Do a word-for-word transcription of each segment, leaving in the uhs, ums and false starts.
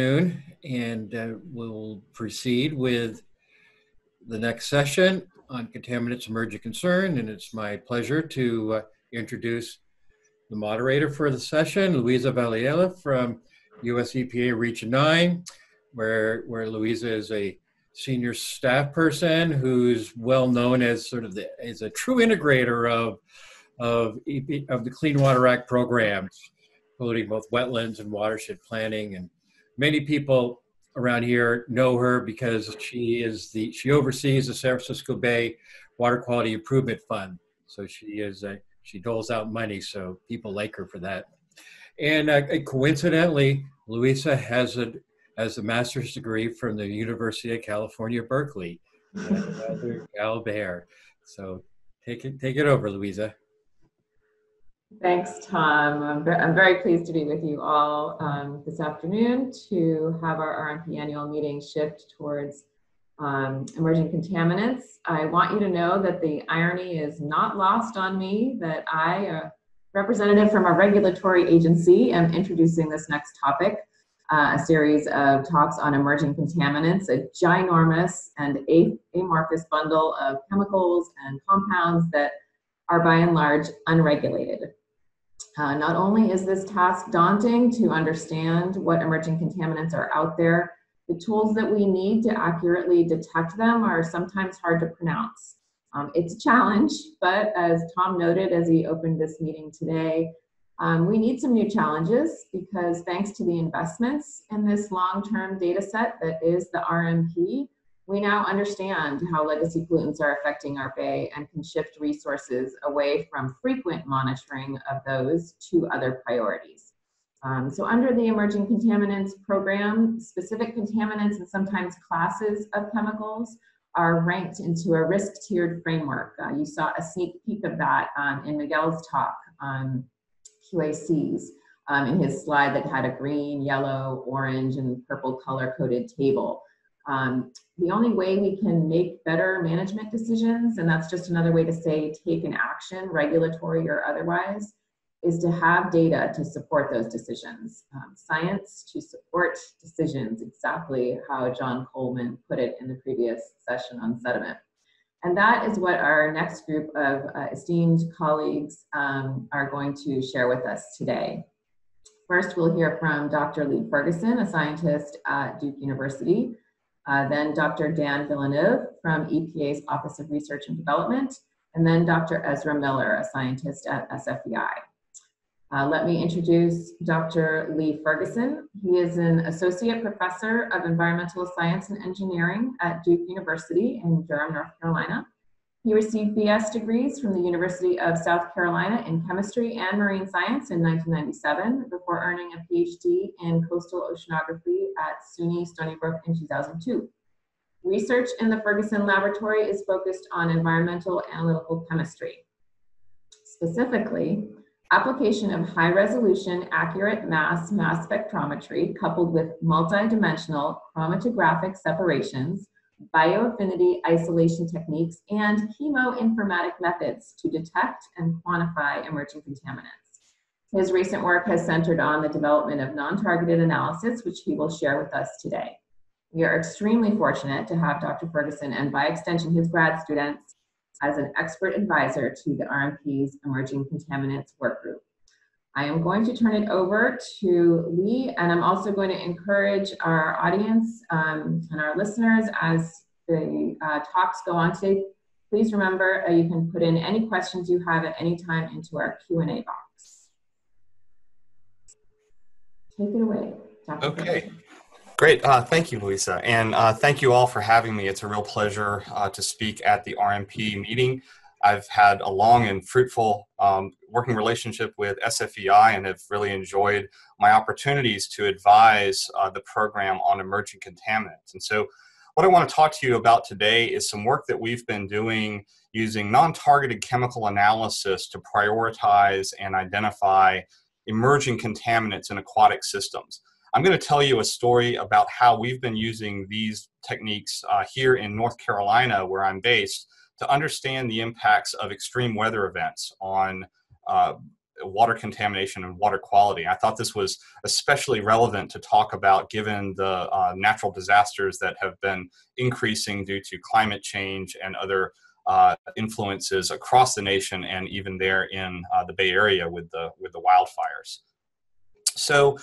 And uh, we'll proceed with the next session on contaminants of major concern, and it's my pleasure to uh, introduce the moderator for the session, Louisa Valiella from U S E P A Region nine, where, where Louisa is a senior staff person who's well known as sort of the, as a true integrator of, of, E P, of the Clean Water Act programs, including both wetlands and watershed planning. And many people around here know her because she is the, she oversees the San Francisco Bay Water Quality Improvement Fund. So she is, a, she doles out money, so people like her for that. And uh, coincidentally, Louisa has a, has a master's degree from the University of California, Berkeley, Cal-Bear. So take it, take it over, Louisa. Thanks, Tom. I'm, I'm very pleased to be with you all um, this afternoon to have our R M P annual meeting shift towards um, emerging contaminants. I want you to know that the irony is not lost on me that I, a representative from a regulatory agency, am introducing this next topic, uh, a series of talks on emerging contaminants, a ginormous and amorphous bundle of chemicals and compounds that are by and large unregulated. Uh, not only is this task daunting to understand what emerging contaminants are out there, the tools that we need to accurately detect them are sometimes hard to pronounce. Um, it's a challenge, but as Tom noted as he opened this meeting today, um, we need some new challenges because thanks to the investments in this long-term data set that is the R M P, we now understand how legacy pollutants are affecting our bay and can shift resources away from frequent monitoring of those to other priorities. Um, so under the Emerging Contaminants Program, specific contaminants and sometimes classes of chemicals are ranked into a risk-tiered framework. Uh, you saw a sneak peek of that um, in Miguel's talk on Q A Cs um, in his slide that had a green, yellow, orange, and purple color-coded table. Um, the only way we can make better management decisions, and that's just another way to say take an action, regulatory or otherwise, is to have data to support those decisions. Um, science to support decisions, exactly how John Coleman put it in the previous session on sediment. And that is what our next group of uh, esteemed colleagues um, are going to share with us today. First, we'll hear from Doctor Lee Ferguson, a scientist at Duke University. Uh, then Doctor Dan Villeneuve from E P A's Office of Research and Development, and then Doctor Ezra Miller, a scientist at S F E I. Uh, let me introduce Doctor Lee Ferguson. He is an Associate Professor of Environmental Science and Engineering at Duke University in Durham, North Carolina. He received B S degrees from the University of South Carolina in Chemistry and Marine Science in nineteen ninety-seven before earning a P H D in Coastal Oceanography at SUNY Stony Brook in two thousand two. Research in the Ferguson Laboratory is focused on environmental analytical chemistry. Specifically, application of high-resolution accurate mass mass spectrometry coupled with multidimensional chromatographic separations, bioaffinity isolation techniques, and chemoinformatic methods to detect and quantify emerging contaminants. His recent work has centered on the development of non-targeted analysis, which he will share with us today. We are extremely fortunate to have Doctor Ferguson and, by extension, his grad students as an expert advisor to the R M P's Emerging Contaminants Work Group. I am going to turn it over to Lee, and I'm also going to encourage our audience um, and our listeners as the uh, talks go on today. Please remember uh, you can put in any questions you have at any time into our Q and A box. Take it away, Doctor Okay. Great. Uh, thank you, Louisa. And uh, thank you all for having me. It's a real pleasure uh, to speak at the R M P meeting. I've had a long and fruitful um, working relationship with S F E I and have really enjoyed my opportunities to advise uh, the program on emerging contaminants. And so what I want to talk to you about today is some work that we've been doing using non-targeted chemical analysis to prioritize and identify emerging contaminants in aquatic systems. I'm going to tell you a story about how we've been using these techniques uh, here in North Carolina, where I'm based, to understand the impacts of extreme weather events on uh, water contamination and water quality. I thought this was especially relevant to talk about given the uh, natural disasters that have been increasing due to climate change and other uh, influences across the nation and even there in uh, the Bay Area with the, with the wildfires. So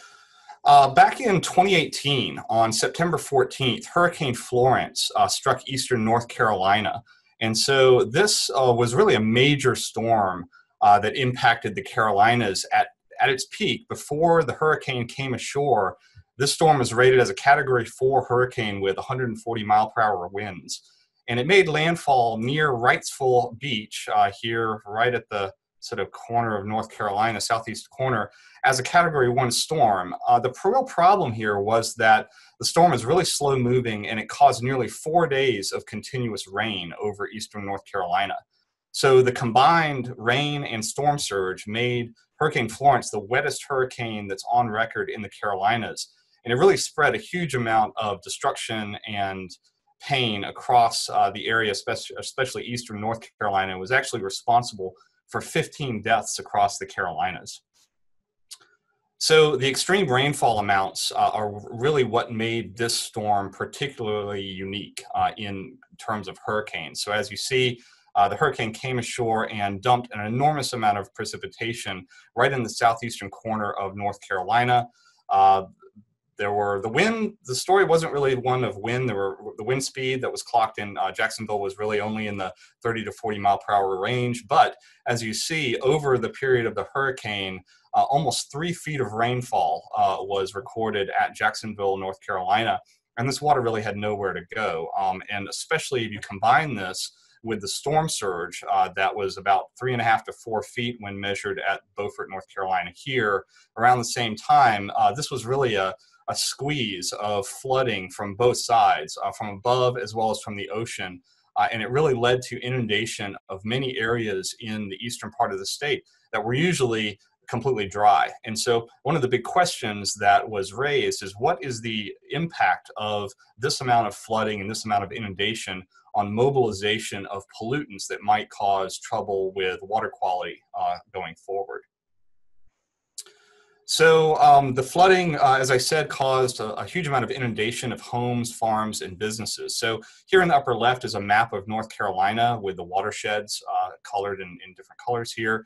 uh, back in twenty eighteen, on September fourteenth, Hurricane Florence uh, struck eastern North Carolina. And so this uh, was really a major storm Uh, that impacted the Carolinas at, at its peak. Before the hurricane came ashore, this storm was rated as a Category four hurricane with one hundred forty mile per hour winds. And it made landfall near Wrightsville Beach, uh, here right at the sort of corner of North Carolina, southeast corner, as a Category one storm. Uh, the real problem here was that the storm is really slow moving, and it caused nearly four days of continuous rain over eastern North Carolina. So the combined rain and storm surge made Hurricane Florence the wettest hurricane that's on record in the Carolinas. And it really spread a huge amount of destruction and pain across uh, the area, especially eastern North Carolina. It was actually responsible for fifteen deaths across the Carolinas. So the extreme rainfall amounts uh, are really what made this storm particularly unique uh, in terms of hurricanes. So as you see, Uh, the hurricane came ashore and dumped an enormous amount of precipitation right in the southeastern corner of North Carolina. Uh, there were the wind, the story wasn't really one of wind. There were the wind speed that was clocked in uh, Jacksonville was really only in the thirty to forty mile per hour range. But as you see, over the period of the hurricane, uh, almost three feet of rainfall uh, was recorded at Jacksonville, North Carolina. And this water really had nowhere to go. Um, and especially if you combine this with the storm surge uh, that was about three and a half to four feet when measured at Beaufort, North Carolina here. Around the same time, uh, this was really a, a squeeze of flooding from both sides, uh, from above as well as from the ocean. Uh, and it really led to inundation of many areas in the eastern part of the state that were usually completely dry. And so one of the big questions that was raised is, what is the impact of this amount of flooding and this amount of inundation on mobilization of pollutants that might cause trouble with water quality uh, going forward? So um, the flooding, uh, as I said, caused a, a huge amount of inundation of homes, farms, and businesses. So here in the upper left is a map of North Carolina with the watersheds uh, colored in, in different colors here.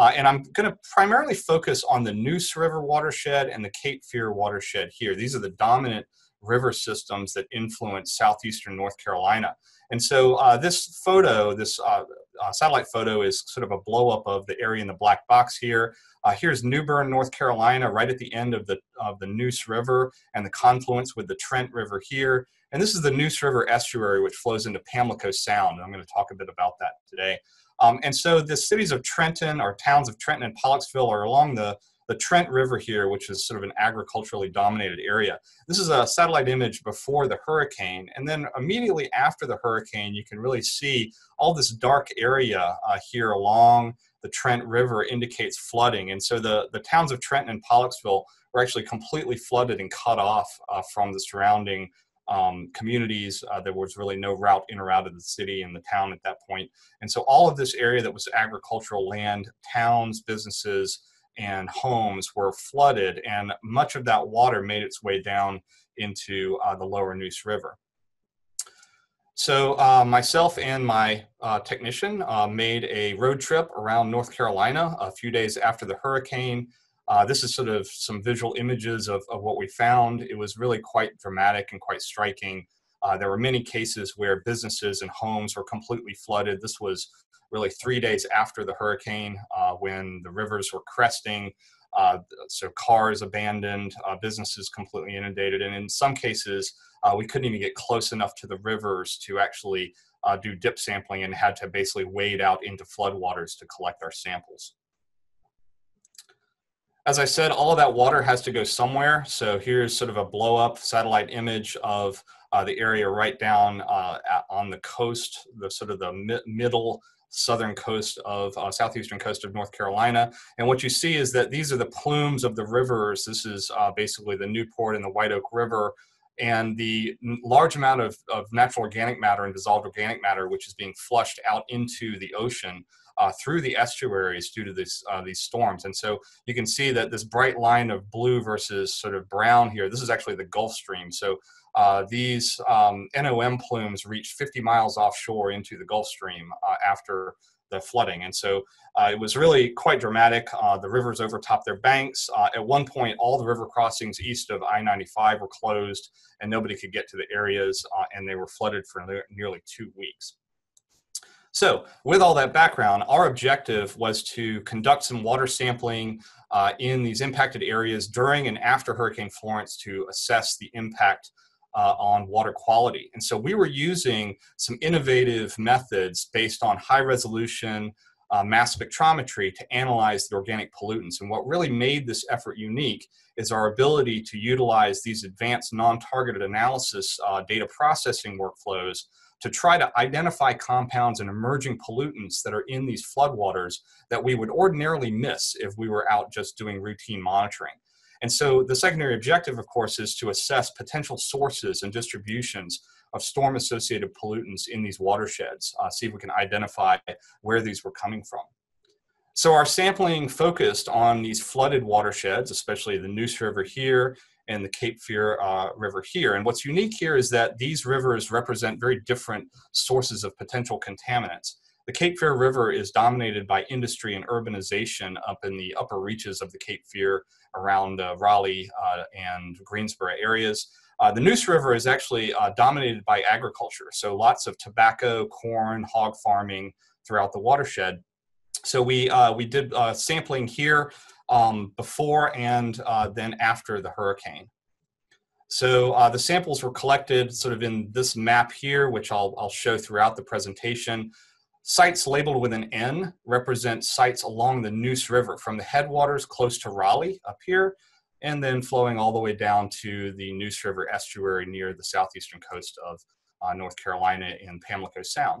Uh, and I'm going to primarily focus on the Neuse River watershed and the Cape Fear watershed here. These are the dominant river systems that influence southeastern North Carolina. And so uh, this photo, this uh, uh, satellite photo, is sort of a blow-up of the area in the black box here. Uh, here's New Bern, North Carolina, right at the end of the, of the Neuse River and the confluence with the Trent River here. And this is the Neuse River estuary, which flows into Pamlico Sound. And I'm going to talk a bit about that today. Um, and so the cities of Trenton, or towns of Trenton and Pollocksville, are along the, the Trent River here, which is sort of an agriculturally dominated area. This is a satellite image before the hurricane. And then immediately after the hurricane, you can really see all this dark area uh, here along the Trent River indicates flooding. And so the, the towns of Trenton and Pollocksville were actually completely flooded and cut off uh, from the surrounding Um, communities. Uh, there was really no route in or out of the city and the town at that point. And so all of this area that was agricultural land, towns, businesses, and homes were flooded, and much of that water made its way down into uh, the lower Neuse River. So uh, myself and my uh, technician uh, made a road trip around North Carolina a few days after the hurricane. Uh, this is sort of some visual images of, of what we found. It was really quite dramatic and quite striking. Uh, there were many cases where businesses and homes were completely flooded. This was really three days after the hurricane uh, when the rivers were cresting. Uh, so cars abandoned, uh, businesses completely inundated. And in some cases, uh, we couldn't even get close enough to the rivers to actually uh, do dip sampling, and had to basically wade out into floodwaters to collect our samples. As I said, all of that water has to go somewhere. So here's sort of a blow up satellite image of uh, the area right down uh, at, on the coast, the sort of the mi middle southern coast of uh, southeastern coast of North Carolina. And what you see is that these are the plumes of the rivers. This is uh, basically the Newport and the White Oak River, and the large amount of, of natural organic matter and dissolved organic matter, which is being flushed out into the ocean, uh, through the estuaries due to these uh, these storms. And so you can see that this bright line of blue versus sort of brown here, this is actually the Gulf Stream. So uh, these um, N O M plumes reached fifty miles offshore into the Gulf Stream uh, after the flooding. And so uh, it was really quite dramatic. Uh, the rivers overtopped their banks. Uh, at one point, all the river crossings east of I ninety-five were closed and nobody could get to the areas, uh, and they were flooded for ne- nearly two weeks. So with all that background, our objective was to conduct some water sampling uh, in these impacted areas during and after Hurricane Florence to assess the impact Uh, on water quality. And so we were using some innovative methods based on high resolution uh, mass spectrometry to analyze the organic pollutants. And what really made this effort unique is our ability to utilize these advanced non-targeted analysis uh, data processing workflows to try to identify compounds and emerging pollutants that are in these floodwaters that we would ordinarily miss if we were out just doing routine monitoring. And so the secondary objective, of course, is to assess potential sources and distributions of storm-associated pollutants in these watersheds, uh, see if we can identify where these were coming from. So our sampling focused on these flooded watersheds, especially the Neuse River here and the Cape Fear uh, River here. And what's unique here is that these rivers represent very different sources of potential contaminants. The Cape Fear River is dominated by industry and urbanization up in the upper reaches of the Cape Fear around uh, Raleigh uh, and Greensboro areas. Uh, the Neuse River is actually uh, dominated by agriculture, so lots of tobacco, corn, hog farming throughout the watershed. So we, uh, we did uh, sampling here um, before and uh, then after the hurricane. So uh, the samples were collected sort of in this map here, which I'll, I'll show throughout the presentation. Sites labeled with an N represent sites along the Neuse River from the headwaters close to Raleigh up here, and then flowing all the way down to the Neuse River estuary near the southeastern coast of uh, North Carolina in Pamlico Sound.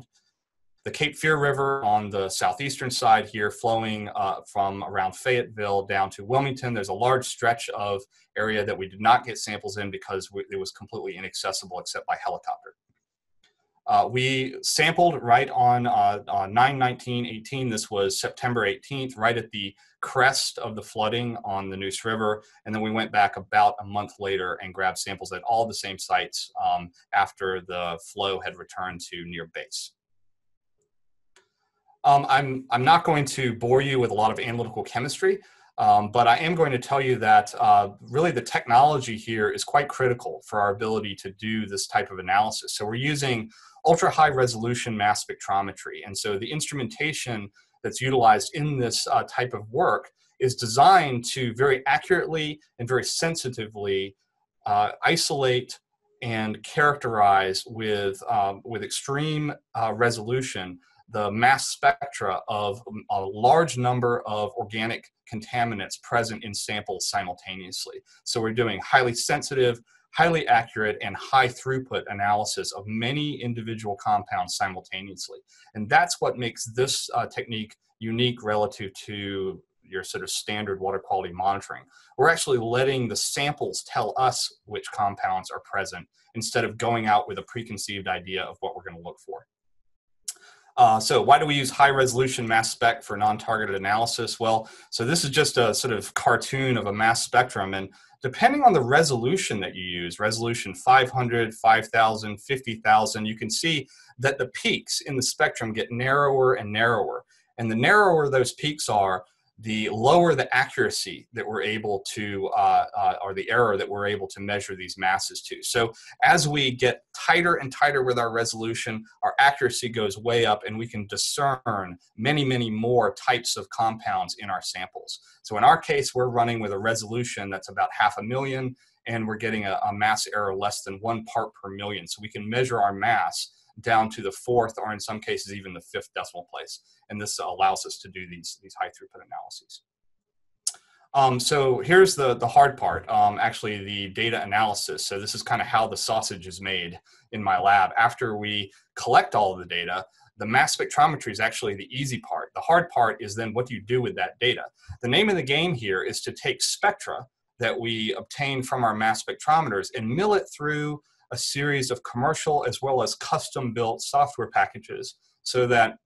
The Cape Fear River on the southeastern side here, flowing uh, from around Fayetteville down to Wilmington. There's a large stretch of area that we did not get samples in because we, it was completely inaccessible except by helicopter. Uh, we sampled right on uh, uh, nine nineteen eighteen. This was September eighteenth, right at the crest of the flooding on the Neuse River. And then we went back about a month later and grabbed samples at all the same sites um, after the flow had returned to near base. Um, I'm, I'm not going to bore you with a lot of analytical chemistry, um, but I am going to tell you that uh, really the technology here is quite critical for our ability to do this type of analysis. So we're using ultra high resolution mass spectrometry. And so the instrumentation that's utilized in this uh, type of work is designed to very accurately and very sensitively uh, isolate and characterize with, um, with extreme uh, resolution the mass spectra of a large number of organic contaminants present in samples simultaneously. So we're doing highly sensitive, highly accurate, and high throughput analysis of many individual compounds simultaneously. And that's what makes this uh, technique unique relative to your sort of standard water quality monitoring. We're actually letting the samples tell us which compounds are present instead of going out with a preconceived idea of what we're going to look for. Uh, so why do we use high resolution mass spec for non-targeted analysis? Well, so this is just a sort of cartoon of a mass spectrum, and depending on the resolution that you use, resolution five hundred, five thousand, fifty thousand, you can see that the peaks in the spectrum get narrower and narrower. And the narrower those peaks are, the lower the accuracy that we're able to, uh, uh, or the error that we're able to measure these masses to. So as we get tighter and tighter with our resolution, our accuracy goes way up and we can discern many, many more types of compounds in our samples. So in our case, we're running with a resolution that's about half a million and we're getting a, a mass error less than one part per million. So we can measure our mass down to the fourth, or in some cases, even the fifth decimal place. And this allows us to do these, these high throughput analyses. Um, so here's the, the hard part, um, actually the data analysis. So this is kind of how the sausage is made in my lab. After we collect all of the data, the mass spectrometry is actually the easy part. The hard part is then what do you do with that data? The name of the game here is to take spectra that we obtain from our mass spectrometers and mill it through a series of commercial as well as custom built software packages so that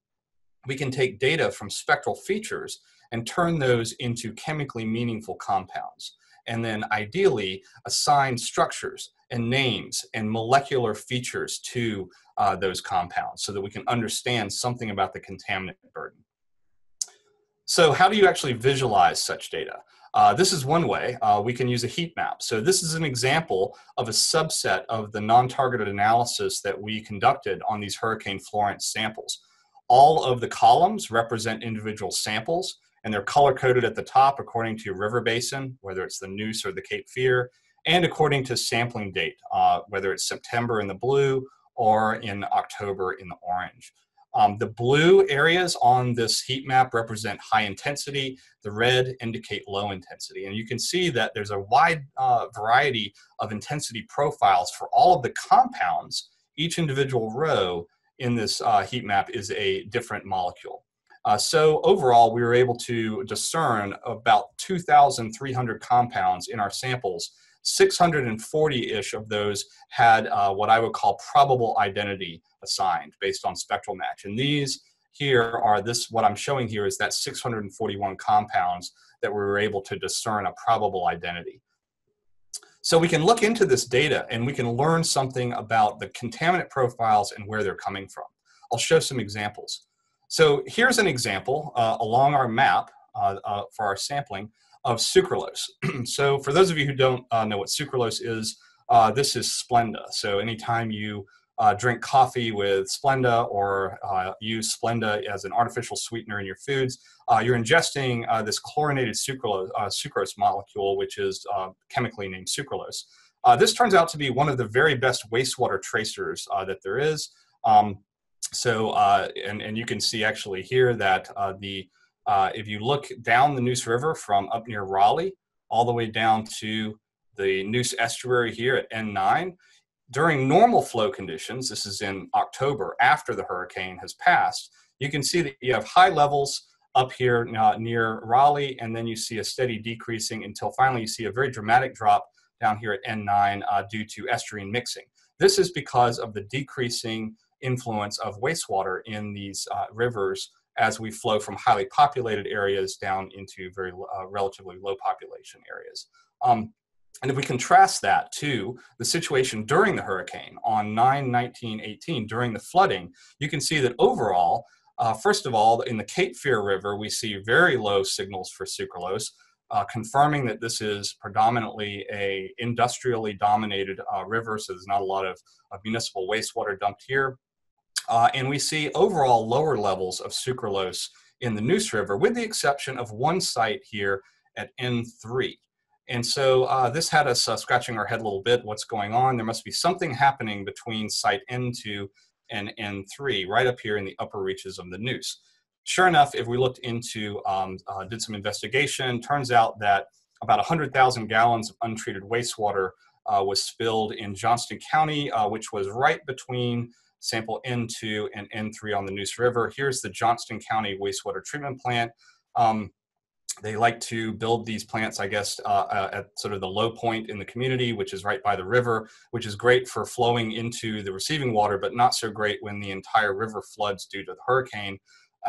we can take data from spectral features and turn those into chemically meaningful compounds, and then ideally assign structures and names and molecular features to uh, those compounds so that we can understand something about the contaminant burden. So how do you actually visualize such data? Uh, this is one way. Uh, we can use a heat map. So this is an example of a subset of the non-targeted analysis that we conducted on these Hurricane Florence samples. All of the columns represent individual samples, and they're color-coded at the top according to your river basin, whether it's the Neuse or the Cape Fear, and according to sampling date, uh, whether it's September in the blue or in October in the orange. Um, the blue areas on this heat map represent high intensity, the red indicate low intensity. And you can see that there's a wide uh, variety of intensity profiles for all of the compounds. Each individual row in this uh, heat map is a different molecule. Uh, so overall, we were able to discern about two thousand three hundred compounds in our samples. six hundred forty-ish of those had uh, what I would call probable identity assigned based on spectral match. And these here are this, what I'm showing here is that six hundred forty-one compounds that we were able to discern a probable identity. So we can look into this data and we can learn something about the contaminant profiles and where they're coming from. I'll show some examples. So here's an example uh, along our map uh, uh, for our sampling of sucralose. So for those of you who don't uh, know what sucralose is, uh, this is Splenda. So anytime you uh, drink coffee with Splenda or uh, use Splenda as an artificial sweetener in your foods, uh, you're ingesting uh, this chlorinated sucralose, uh, sucrose molecule, which is uh, chemically named sucralose. Uh, this turns out to be one of the very best wastewater tracers uh, that there is. Um, so, uh, and, and you can see actually here that uh, the Uh, if you look down the Neuse River from up near Raleigh all the way down to the Neuse estuary here at N nine, during normal flow conditions, this is in October after the hurricane has passed, you can see that you have high levels up here uh, near Raleigh, and then you see a steady decreasing until finally you see a very dramatic drop down here at N nine uh, due to estuarine mixing. This is because of the decreasing influence of wastewater in these uh, rivers as we flow from highly populated areas down into very uh, relatively low population areas. Um, and if we contrast that to the situation during the hurricane on nine nineteen eighteen, during the flooding, you can see that overall, uh, first of all, in the Cape Fear River, we see very low signals for sucralose, uh, confirming that this is predominantly a industrially dominated uh, river, so there's not a lot of, of municipal wastewater dumped here. Uh, and we see overall lower levels of sucralose in the Neuse River, with the exception of one site here at N three. And so uh, this had us uh, scratching our head a little bit. What's going on? There must be something happening between site N two and N three, right up here in the upper reaches of the Neuse. Sure enough, if we looked into, um, uh, did some investigation, turns out that about one hundred thousand gallons of untreated wastewater uh, was spilled in Johnston County, uh, which was right between sample N two and N three on the Neuse River. Here's the Johnston County wastewater treatment plant. Um, they like to build these plants, I guess, uh, uh, at sort of the low point in the community, which is right by the river, which is great for flowing into the receiving water, but not so great when the entire river floods due to the hurricane.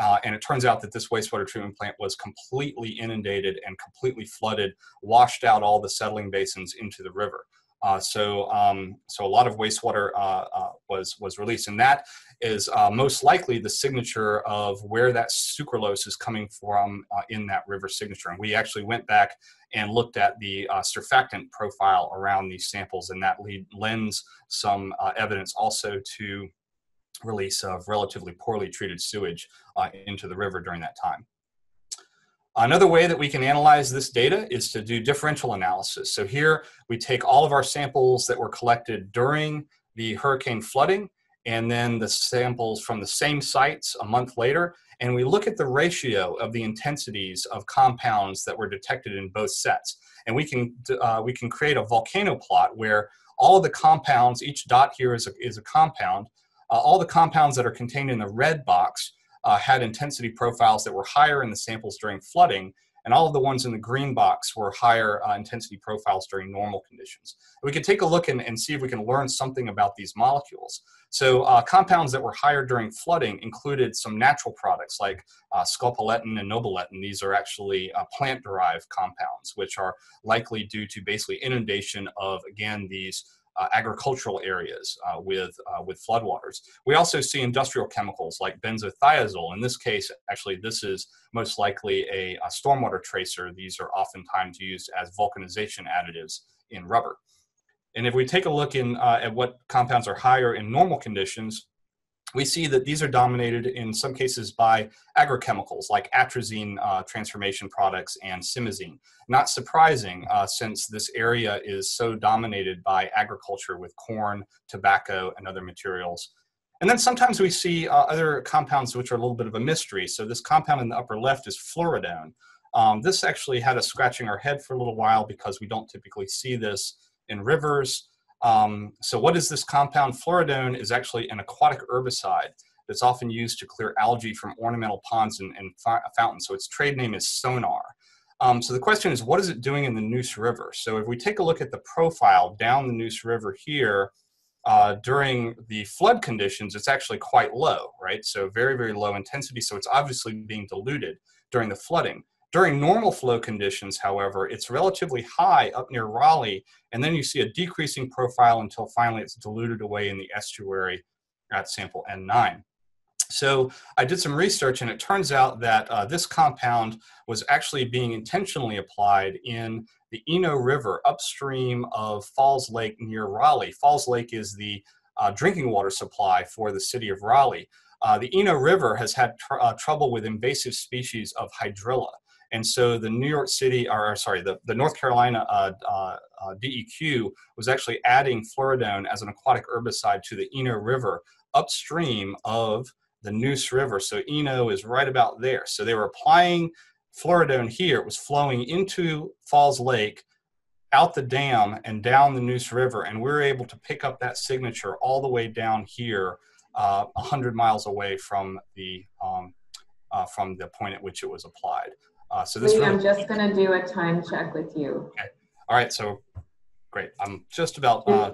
Uh, and it turns out that this wastewater treatment plant was completely inundated and completely flooded, washed out all the settling basins into the river. Uh, so, um, so a lot of wastewater uh, uh, was, was released, and that is uh, most likely the signature of where that sucralose is coming from uh, in that river signature. And we actually went back and looked at the uh, surfactant profile around these samples, and that lead, lends some uh, evidence also to release of relatively poorly treated sewage uh, into the river during that time. Another way that we can analyze this data is to do differential analysis. So here we take all of our samples that were collected during the hurricane flooding and then the samples from the same sites a month later, and we look at the ratio of the intensities of compounds that were detected in both sets. And we can, uh, we can create a volcano plot where all of the compounds, each dot here is a, is a compound, uh, all the compounds that are contained in the red box Uh, had intensity profiles that were higher in the samples during flooding, and all of the ones in the green box were higher uh, intensity profiles during normal conditions. We could take a look and, and see if we can learn something about these molecules. So uh, compounds that were higher during flooding included some natural products like uh, scopoletin and nobiletin. These are actually uh, plant-derived compounds, which are likely due to basically inundation of, again, these Uh, agricultural areas uh, with, uh, with floodwaters. We also see industrial chemicals like benzothiazole. In this case, actually, this is most likely a, a stormwater tracer. These are oftentimes used as vulcanization additives in rubber. And if we take a look in, uh, at what compounds are higher in normal conditions, we see that these are dominated in some cases by agrochemicals like atrazine uh, transformation products and simazine. Not surprising, uh, since this area is so dominated by agriculture with corn, tobacco, and other materials. And then sometimes we see uh, other compounds which are a little bit of a mystery. So this compound in the upper left is fluoridone. Um, this actually had us scratching our head for a little while because we don't typically see this in rivers. Um, so what is this compound? Fluoridone is actually an aquatic herbicide that's often used to clear algae from ornamental ponds and, and fountains. So its trade name is Sonar. Um, so the question is, what is it doing in the Neuse River? So if we take a look at the profile down the Neuse River here, uh, during the flood conditions, it's actually quite low, right? So very, very low intensity. So it's obviously being diluted during the flooding. During normal flow conditions, however, it's relatively high up near Raleigh, and then you see a decreasing profile until finally it's diluted away in the estuary at sample N nine. So I did some research, and it turns out that uh, this compound was actually being intentionally applied in the Eno River upstream of Falls Lake near Raleigh. Falls Lake is the uh, drinking water supply for the city of Raleigh. Uh, the Eno River has had tr uh, trouble with invasive species of hydrilla. And so the New York City, or sorry, the, the North Carolina uh, uh, D E Q was actually adding fluoridone as an aquatic herbicide to the Eno River upstream of the Neuse River. So Eno is right about there. So they were applying fluoridone here. It was flowing into Falls Lake, out the dam, and down the Neuse River. And we were able to pick up that signature all the way down here, uh, one hundred miles away from the, um, uh, from the point at which it was applied. Uh, so this Wait, really I'm just going to do a time check with you. Okay. All right. So great. I'm just about uh,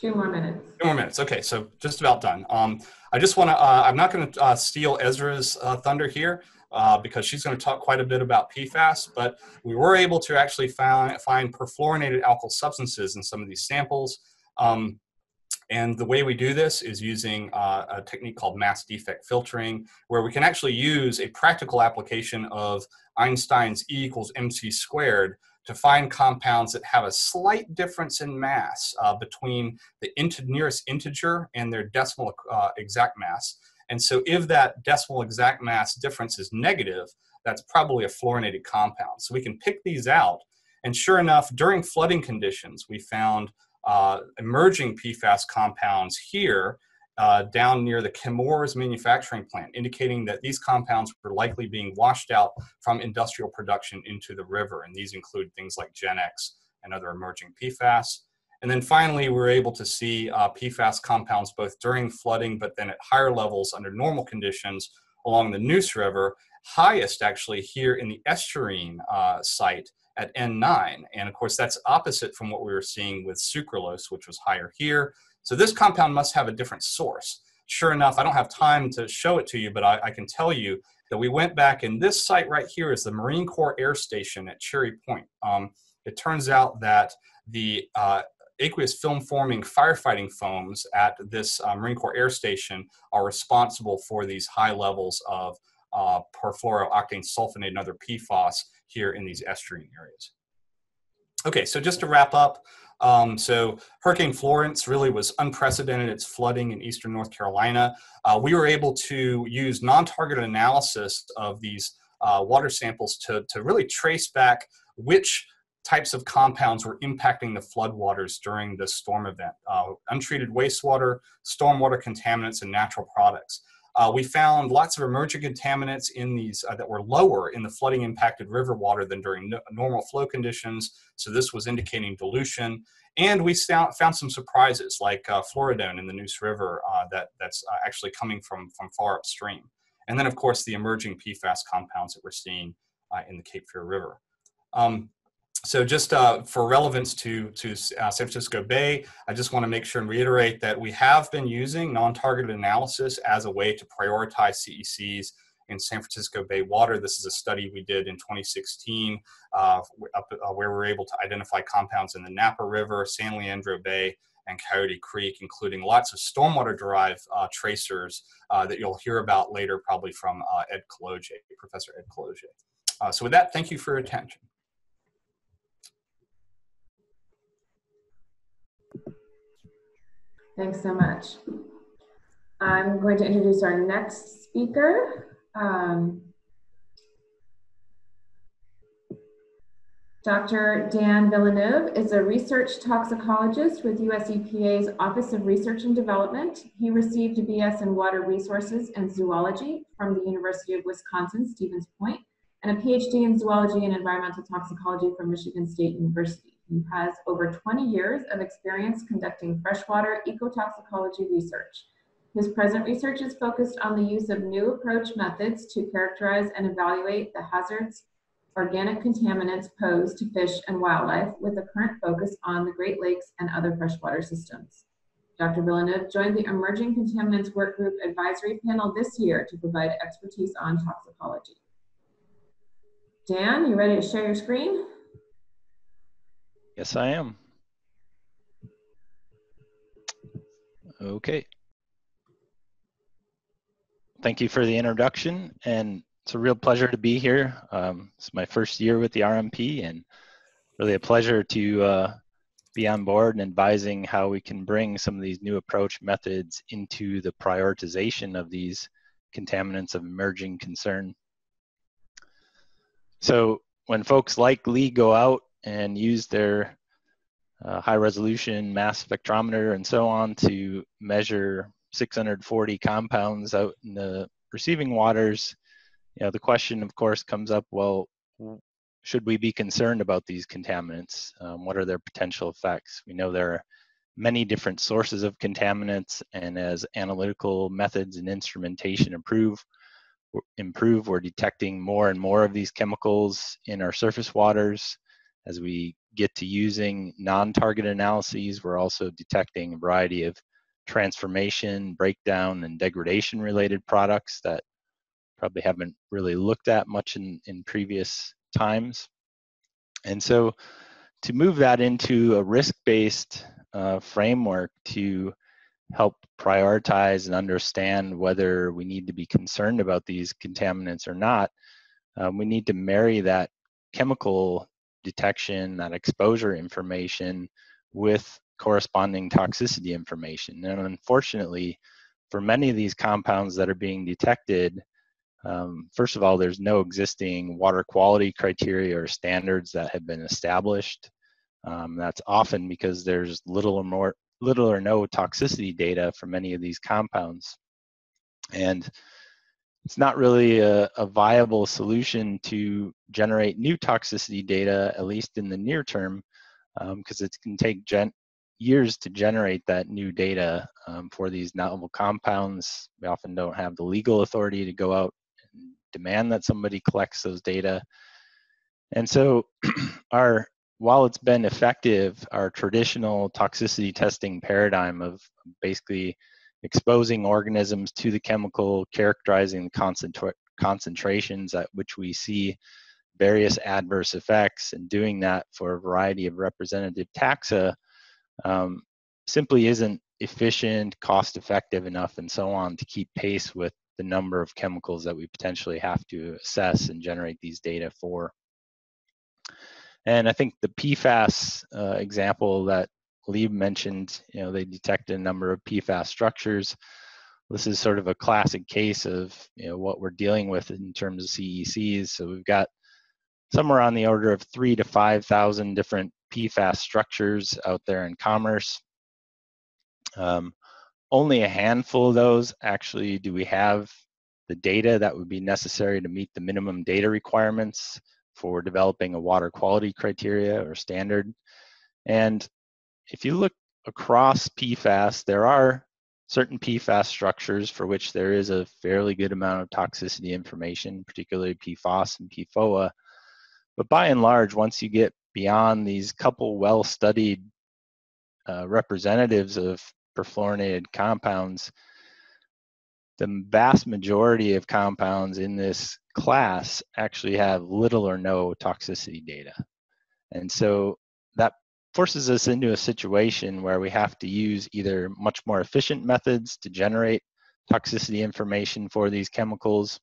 two more minutes. Two more minutes. Okay. So just about done. Um, I just want to. Uh, I'm not going to uh, steal Ezra's uh, thunder here uh, because she's going to talk quite a bit about P FAS. But we were able to actually find find perfluorinated alkyl substances in some of these samples. Um, And the way we do this is using uh, a technique called mass defect filtering, where we can actually use a practical application of Einstein's E equals mc squared to find compounds that have a slight difference in mass uh, between the int nearest integer and their decimal uh, exact mass. And so if that decimal exact mass difference is negative, that's probably a fluorinated compound. So we can pick these out. And sure enough, during flooding conditions, we found Uh, emerging P FAS compounds here uh, down near the Chemours manufacturing plant, indicating that these compounds were likely being washed out from industrial production into the river. And these include things like Gen X and other emerging P FAS. And then finally, we were able to see uh, P FAS compounds both during flooding, but then at higher levels under normal conditions along the Neuse River, highest actually here in the estuarine uh, site at N nine. And of course, that's opposite from what we were seeing with sucralose, which was higher here. So this compound must have a different source. Sure enough, I don't have time to show it to you, but I, I can tell you that we went back, and this site right here is the Marine Corps Air Station at Cherry Point. Um, it turns out that the uh, aqueous film-forming firefighting foams at this uh, Marine Corps Air Station are responsible for these high levels of Uh, perfluorooctane sulfonate and other P FAS here in these estuarine areas. Okay, so just to wrap up, um, so Hurricane Florence really was unprecedented. Its flooding in eastern North Carolina. Uh, we were able to use non-targeted analysis of these uh, water samples to, to really trace back which types of compounds were impacting the floodwaters during this storm event. Uh, untreated wastewater, stormwater contaminants, and natural products. Uh, we found lots of emerging contaminants in these uh, that were lower in the flooding impacted river water than during no normal flow conditions. So this was indicating dilution. And we found some surprises like uh, fluoridone in the Neuse River uh, that, that's uh, actually coming from, from far upstream. And then of course the emerging P FAS compounds that we're seeing uh, in the Cape Fear River. Um, so just uh, for relevance to, to uh, San Francisco Bay, I just want to make sure and reiterate that we have been using non-targeted analysis as a way to prioritize C E Cs in San Francisco Bay water. This is a study we did in twenty sixteen uh, up, uh, where we were able to identify compounds in the Napa River, San Leandro Bay, and Coyote Creek, including lots of stormwater-derived uh, tracers uh, that you'll hear about later, probably from uh, Ed Kologe, Professor Ed Kologe. Uh, so with that, thank you for your attention. Thanks so much. I'm going to introduce our next speaker. Um, Doctor Dan Villeneuve is a research toxicologist with U S E P A's Office of Research and Development. He received a B S in Water Resources and Zoology from the University of Wisconsin, Stevens Point, and a PhD in Zoology and Environmental Toxicology from Michigan State University. He has over twenty years of experience conducting freshwater ecotoxicology research. His present research is focused on the use of new approach methods to characterize and evaluate the hazards organic contaminants pose to fish and wildlife, with a current focus on the Great Lakes and other freshwater systems. Doctor Villeneuve joined the Emerging Contaminants Work Group Advisory Panel this year to provide expertise on toxicology. Dan, you ready to share your screen? Yes, I am. Okay. Thank you for the introduction, and it's a real pleasure to be here. Um, it's my first year with the R M P, and really a pleasure to uh, be on board and advising how we can bring some of these new approach methods into the prioritization of these contaminants of emerging concern. So when folks like Lee go out and use their uh, high resolution mass spectrometer and so on to measure six hundred forty compounds out in the receiving waters, you know, the question, of course, comes up, well, should we be concerned about these contaminants? Um, what are their potential effects? We know there are many different sources of contaminants, and as analytical methods and instrumentation improve, improve, we're detecting more and more of these chemicals in our surface waters. As we get to using non-targeted analyses, we're also detecting a variety of transformation, breakdown, and degradation-related products that probably haven't really looked at much in, in previous times. And so to move that into a risk-based uh, framework to help prioritize and understand whether we need to be concerned about these contaminants or not, um, we need to marry that chemical detection, that exposure information, with corresponding toxicity information. And unfortunately, for many of these compounds that are being detected, Um, first of all, there's no existing water quality criteria or standards that have been established. Um, that's often because there's little or more, little or no toxicity data for many of these compounds. And it's not really a, a viable solution to generate new toxicity data, at least in the near term, because um, it can take gen years to generate that new data um, for these novel compounds. We often don't have the legal authority to go out demand that somebody collects those data. And so our, while it's been effective, our traditional toxicity testing paradigm of basically exposing organisms to the chemical, characterizing the concentra concentrations at which we see various adverse effects, and doing that for a variety of representative taxa um, simply isn't efficient, cost-effective enough, and so on to keep pace with the number of chemicals that we potentially have to assess and generate these data for. And I think the P FAS uh, example that Lee mentioned, you know, they detected a number of P FAS structures. This is sort of a classic case of, you know, what we're dealing with in terms of C E Cs. So we've got somewhere on the order of three to five thousand different P FAS structures out there in commerce. Um, Only a handful of those actually do we have the data that would be necessary to meet the minimum data requirements for developing a water quality criteria or standard. And if you look across P FAS, there are certain P FAS structures for which there is a fairly good amount of toxicity information, particularly P FOS and P F O A. But by and large, once you get beyond these couple well-studied uh, representatives of perfluorinated compounds, the vast majority of compounds in this class actually have little or no toxicity data. And so that forces us into a situation where we have to use either much more efficient methods to generate toxicity information for these chemicals,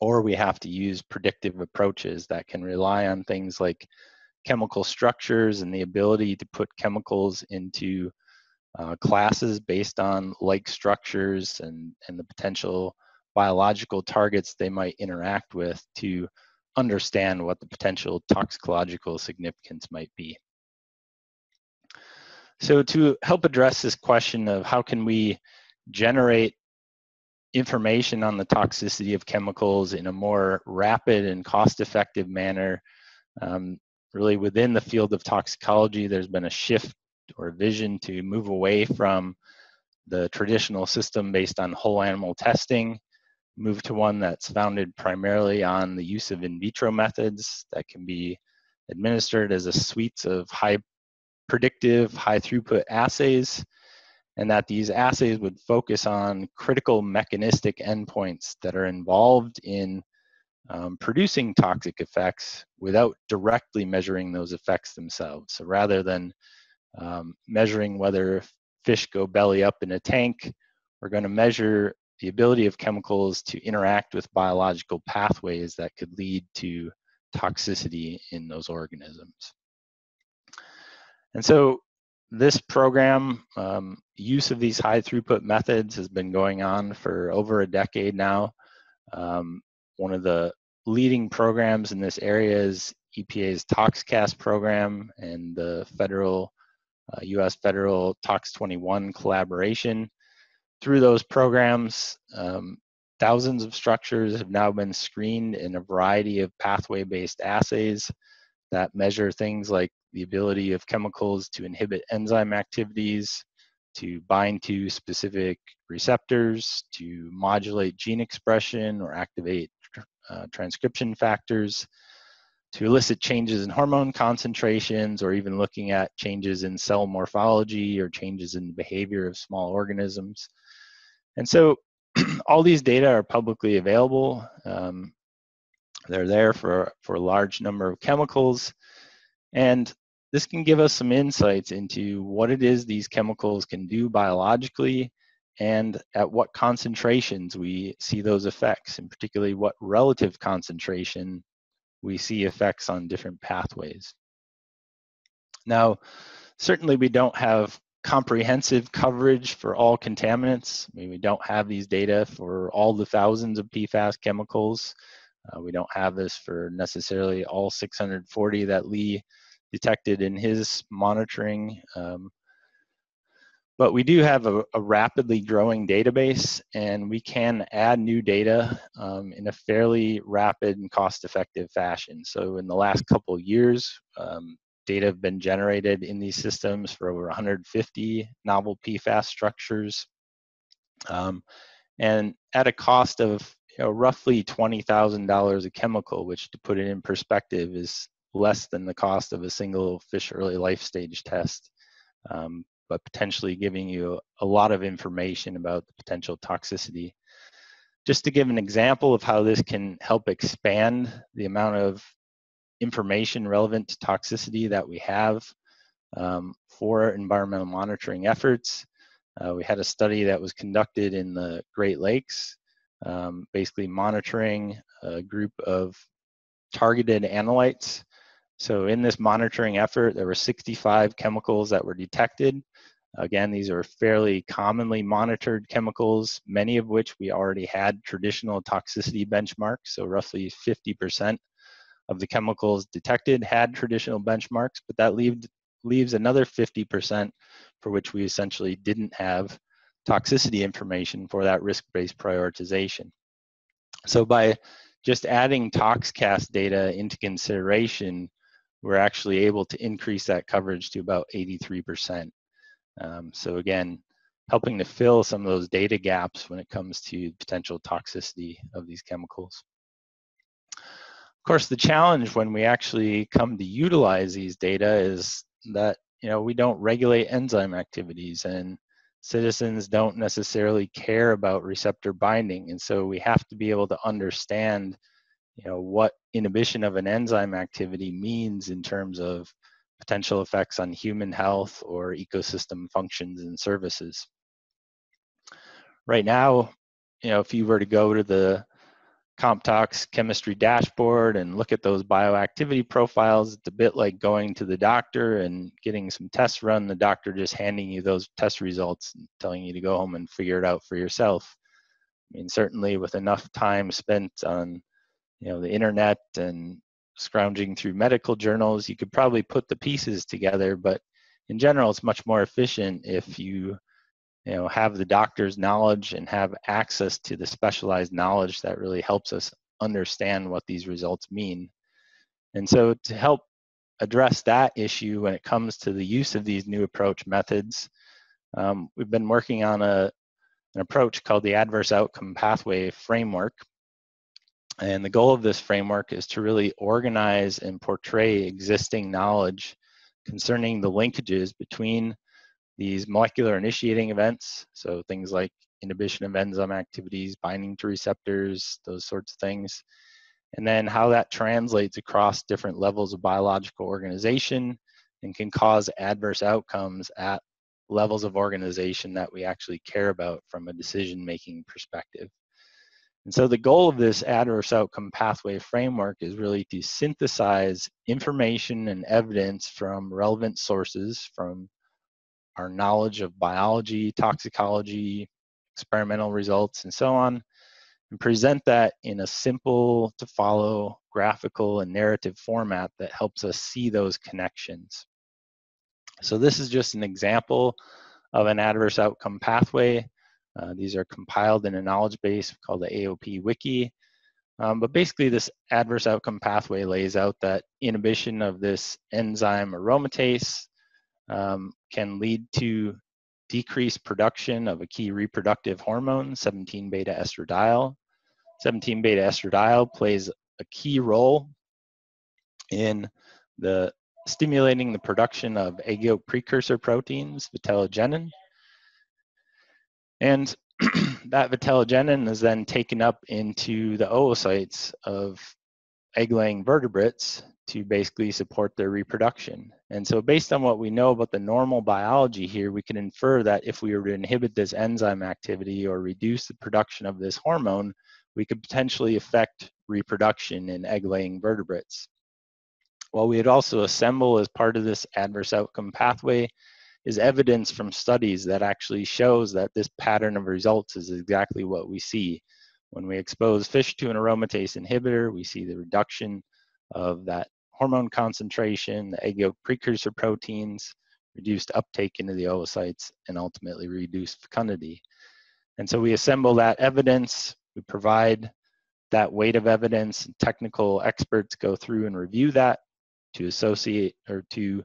or we have to use predictive approaches that can rely on things like chemical structures and the ability to put chemicals into Uh, classes based on like structures and, and the potential biological targets they might interact with to understand what the potential toxicological significance might be. So to help address this question of how can we generate information on the toxicity of chemicals in a more rapid and cost-effective manner, um, really within the field of toxicology, there's been a shift or vision to move away from the traditional system based on whole animal testing, move to one that's founded primarily on the use of in vitro methods that can be administered as a suite of high predictive, high throughput assays, and that these assays would focus on critical mechanistic endpoints that are involved in Um, producing toxic effects without directly measuring those effects themselves. So rather than Um, measuring whether fish go belly up in a tank, we're going to measure the ability of chemicals to interact with biological pathways that could lead to toxicity in those organisms. And so this program, um, use of these high throughput methods has been going on for over a decade now. Um, one of the leading programs in this area is E P A's ToxCast program and the federal Uh, U S federal Tox twenty-one collaboration. Through those programs, um, thousands of structures have now been screened in a variety of pathway-based assays that measure things like the ability of chemicals to inhibit enzyme activities, to bind to specific receptors, to modulate gene expression or activate uh, transcription factors, to elicit changes in hormone concentrations, or even looking at changes in cell morphology or changes in the behavior of small organisms. And so all these data are publicly available. Um, they're there for, for a large number of chemicals. And this can give us some insights into what it is these chemicals can do biologically and at what concentrations we see those effects, and particularly what relative concentration we see effects on different pathways. Now, certainly we don't have comprehensive coverage for all contaminants. I mean, we don't have these data for all the thousands of P FAS chemicals. Uh, we don't have this for necessarily all six hundred forty that Lee detected in his monitoring. Um, But we do have a, a rapidly growing database, and we can add new data um, in a fairly rapid and cost-effective fashion. So in the last couple of years, um, data have been generated in these systems for over one hundred fifty novel P FAS structures, um, and at a cost of you know, roughly twenty thousand dollars a chemical, which to put it in perspective is less than the cost of a single fish early life stage test. Um, but potentially giving you a lot of information about the potential toxicity. Just to give an example of how this can help expand the amount of information relevant to toxicity that we have um, for environmental monitoring efforts, uh, we had a study that was conducted in the Great Lakes, um, basically monitoring a group of targeted analytes. So in this monitoring effort, there were sixty-five chemicals that were detected. Again, these are fairly commonly monitored chemicals, many of which we already had traditional toxicity benchmarks. So roughly fifty percent of the chemicals detected had traditional benchmarks, but that leave, leaves another fifty percent for which we essentially didn't have toxicity information for that risk-based prioritization. So by just adding ToxCast data into consideration, we're actually able to increase that coverage to about eighty-three percent. Um, so again, helping to fill some of those data gaps when it comes to potential toxicity of these chemicals. Of course, the challenge when we actually come to utilize these data is that, you know, we don't regulate enzyme activities, and citizens don't necessarily care about receptor binding. And so we have to be able to understand, you know, what inhibition of an enzyme activity means in terms of potential effects on human health or ecosystem functions and services. Right now, you know, if you were to go to the CompTox chemistry dashboard and look at those bioactivity profiles, it's a bit like going to the doctor and getting some tests run, the doctor just handing you those test results and telling you to go home and figure it out for yourself. I mean, certainly with enough time spent on, you know, the internet and scrounging through medical journals, you could probably put the pieces together, but in general, it's much more efficient if you you know, have the doctor's knowledge and have access to the specialized knowledge that really helps us understand what these results mean. And so to help address that issue when it comes to the use of these new approach methods, um, we've been working on a, an approach called the Adverse Outcome Pathway Framework. And the goal of this framework is to really organize and portray existing knowledge concerning the linkages between these molecular initiating events, so things like inhibition of enzyme activities, binding to receptors, those sorts of things, and then how that translates across different levels of biological organization and can cause adverse outcomes at levels of organization that we actually care about from a decision-making perspective. And so the goal of this adverse outcome pathway framework is really to synthesize information and evidence from relevant sources, from our knowledge of biology, toxicology, experimental results, and so on, and present that in a simple to follow graphical and narrative format that helps us see those connections. So this is just an example of an adverse outcome pathway. Uh, these are compiled in a knowledge base called the A O P Wiki. Um, but basically this adverse outcome pathway lays out that inhibition of this enzyme aromatase um, can lead to decreased production of a key reproductive hormone, seventeen beta estradiol. seventeen beta estradiol plays a key role in the stimulating the production of egg yolk precursor proteins, vitellogenin. And that vitellogenin is then taken up into the oocytes of egg-laying vertebrates to basically support their reproduction. And so based on what we know about the normal biology here, we can infer that if we were to inhibit this enzyme activity or reduce the production of this hormone, we could potentially affect reproduction in egg-laying vertebrates. What we had also assembled as part of this adverse outcome pathway is evidence from studies that actually shows that this pattern of results is exactly what we see. When we expose fish to an aromatase inhibitor, we see the reduction of that hormone concentration, the egg yolk precursor proteins, reduced uptake into the oocytes, and ultimately reduced fecundity. And so we assemble that evidence, we provide that weight of evidence, and technical experts go through and review that to associate or to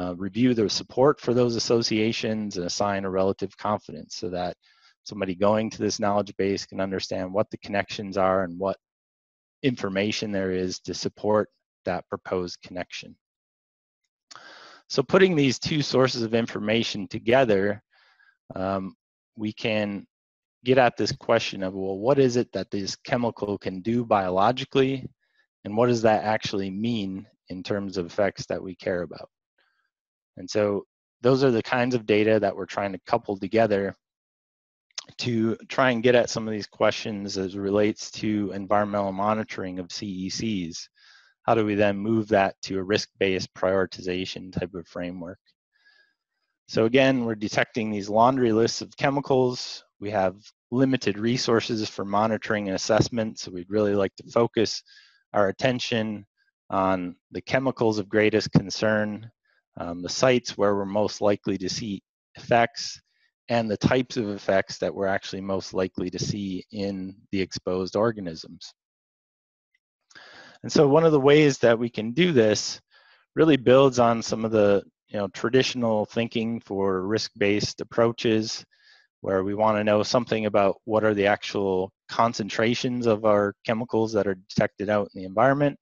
Uh, review the support for those associations and assign a relative confidence so that somebody going to this knowledge base can understand what the connections are and what information there is to support that proposed connection. So putting these two sources of information together, um, we can get at this question of, well, what is it that this chemical can do biologically, and what does that actually mean in terms of effects that we care about? And so those are the kinds of data that we're trying to couple together to try and get at some of these questions as it relates to environmental monitoring of C E Cs. How do we then move that to a risk-based prioritization type of framework? So again, we're detecting these laundry lists of chemicals. We have limited resources for monitoring and assessment, so we'd really like to focus our attention on the chemicals of greatest concern, Um, the sites where we're most likely to see effects, and the types of effects that we're actually most likely to see in the exposed organisms. And so one of the ways that we can do this really builds on some of the you know, traditional thinking for risk-based approaches where we want to know something about what are the actual concentrations of our chemicals that are detected out in the environment.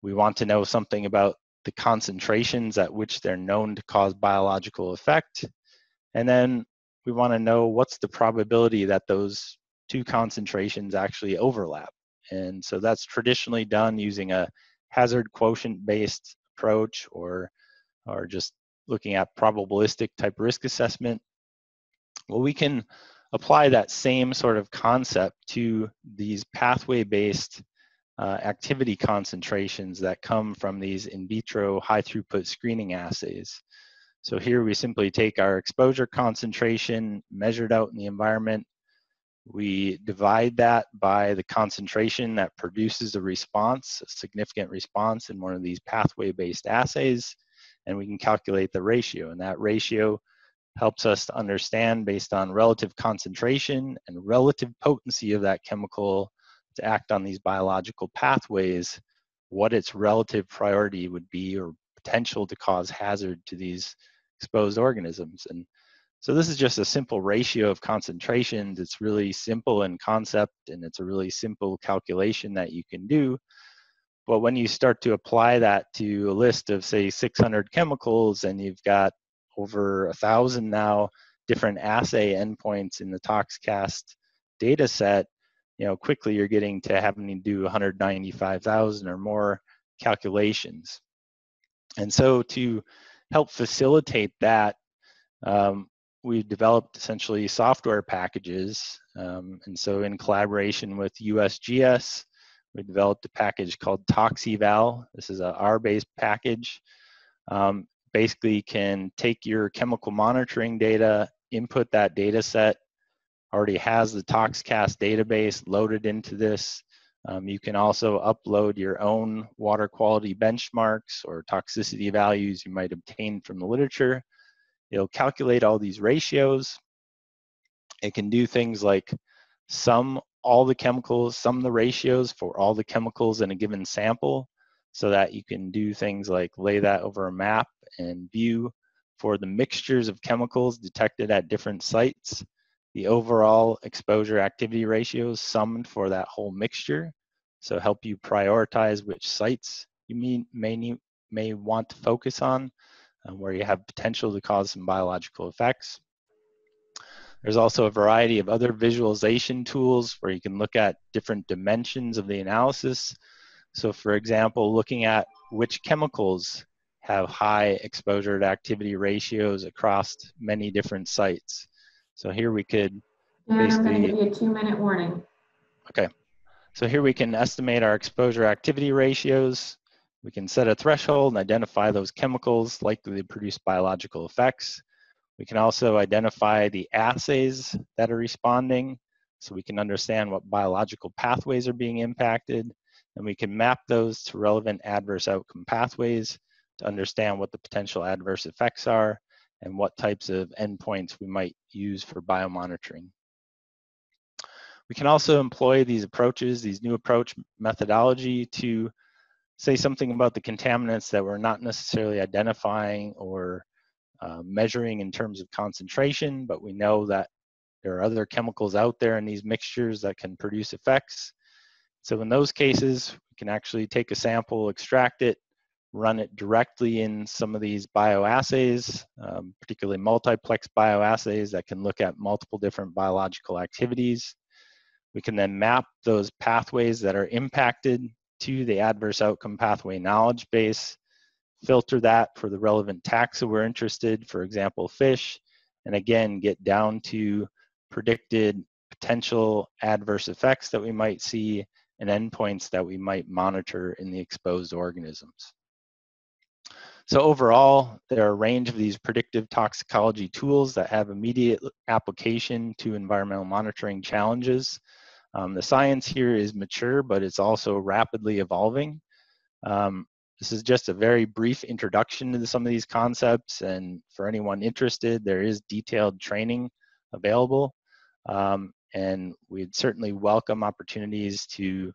We want to know something about the concentrations at which they're known to cause biological effect. And then we want to know what's the probability that those two concentrations actually overlap. And so that's traditionally done using a hazard quotient-based approach or, or just looking at probabilistic type risk assessment. Well, we can apply that same sort of concept to these pathway-based uh, activity concentrations that come from these in vitro high-throughput screening assays. So here we simply take our exposure concentration measured out in the environment. We divide that by the concentration that produces a response, a significant response in one of these pathway-based assays, and we can calculate the ratio. And that ratio helps us to understand, based on relative concentration and relative potency of that chemical to act on these biological pathways, what its relative priority would be or potential to cause hazard to these exposed organisms. And so this is just a simple ratio of concentrations. It's really simple in concept, and it's a really simple calculation that you can do. But when you start to apply that to a list of, say, six hundred chemicals, and you've got over a thousand now different assay endpoints in the ToxCast data set, you know, quickly you're getting to having to do one hundred ninety-five thousand or more calculations. And so to help facilitate that, um, we've developed essentially software packages. Um, and so in collaboration with U S G S, we developed a package called ToxEval. This is a R-based package. Um, basically can take your chemical monitoring data, input that data set, already has the ToxCast database loaded into this. Um, you can also upload your own water quality benchmarks or toxicity values you might obtain from the literature. It'll calculate all these ratios. It can do things like sum all the chemicals, sum the ratios for all the chemicals in a given sample, so that you can do things like lay that over a map and view for the mixtures of chemicals detected at different sites, the overall exposure activity ratios summed for that whole mixture. So help you prioritize which sites you mean, may, need, may want to focus on um, where you have potential to cause some biological effects. There's also a variety of other visualization tools where you can look at different dimensions of the analysis. So for example, looking at which chemicals have high exposure to activity ratios across many different sites. So here we could Dan, basically- I'm gonna give you a two minute warning. Okay, so here we can estimate our exposure activity ratios. We can set a threshold and identify those chemicals likely to produce biological effects. We can also identify the assays that are responding, so we can understand what biological pathways are being impacted, and we can map those to relevant adverse outcome pathways to understand what the potential adverse effects are and what types of endpoints we might use for biomonitoring. We can also employ these approaches, these new approach methodology, to say something about the contaminants that we're not necessarily identifying or uh, measuring in terms of concentration, but we know that there are other chemicals out there in these mixtures that can produce effects. So in those cases, we can actually take a sample, extract it, run it directly in some of these bioassays, um, particularly multiplex bioassays that can look at multiple different biological activities. We can then map those pathways that are impacted to the adverse outcome pathway knowledge base, filter that for the relevant taxa we're interested, for example, fish, and again, get down to predicted potential adverse effects that we might see and endpoints that we might monitor in the exposed organisms. So overall, there are a range of these predictive toxicology tools that have immediate application to environmental monitoring challenges. Um, the science here is mature, but it's also rapidly evolving. Um, this is just a very brief introduction to some of these concepts, and for anyone interested, there is detailed training available. Um, and we'd certainly welcome opportunities to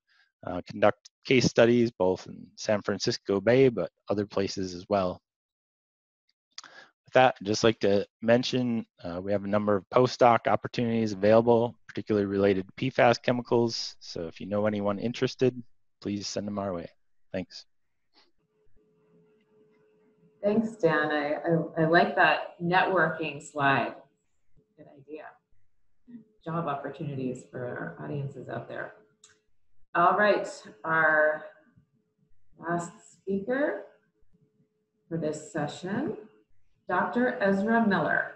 Uh, conduct case studies both in San Francisco Bay, but other places as well. With that, I'd just like to mention uh, we have a number of postdoc opportunities available, particularly related to P FAS chemicals. So if you know anyone interested, please send them our way. Thanks. Thanks, Dan. I, I, I like that networking slide. Good idea. Job opportunities for our audiences out there. All right, our last speaker for this session, Doctor Ezra Miller,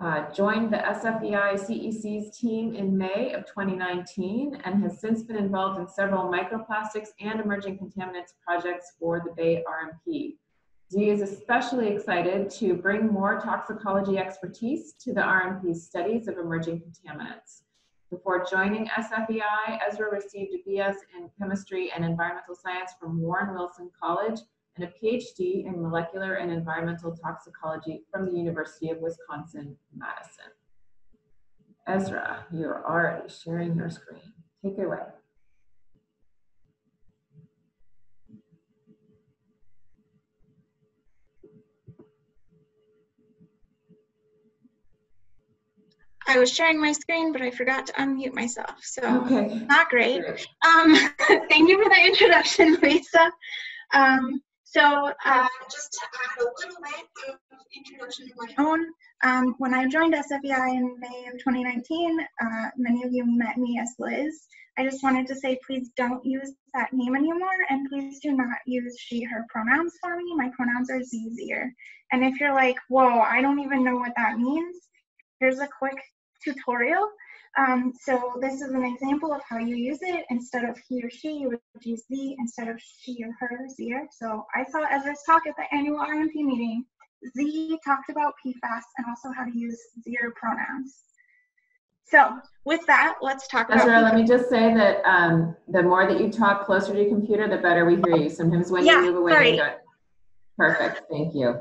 uh, joined the S F E I C E C's team in May of twenty nineteen and has since been involved in several microplastics and emerging contaminants projects for the Bay R M P. Zee is especially excited to bring more toxicology expertise to the R M P's studies of emerging contaminants. Before joining S F E I, Ezra received a B S in Chemistry and Environmental Science from Warren Wilson College and a P H D in Molecular and Environmental Toxicology from the University of Wisconsin-Madison. Ezra, you're already sharing your screen. Take it away. I was sharing my screen, but I forgot to unmute myself, so okay. Not great. Um, thank you for the introduction, Louisa. Um, so uh, just to add a little bit of introduction of my own, um, when I joined S F E I in May of twenty nineteen, uh, many of you met me as Liz. I just wanted to say, please don't use that name anymore, and please do not use she, her pronouns for me. My pronouns are Zee, Zier. And if you're like, whoa, I don't even know what that means, here's a quick tutorial. Um, so this is an example of how you use it. Instead of he or she, you would use the. Instead of she or her, Zier. So I saw Ezra's talk at the annual R M P meeting. Zee talked about P FAS and also how to use Zier pronouns. So with that, let's talk Ezra, about- Ezra, let me just say that um, the more that you talk closer to your computer, the better we hear you. Sometimes when yeah, you move away, sorry. You don't. Perfect, thank you.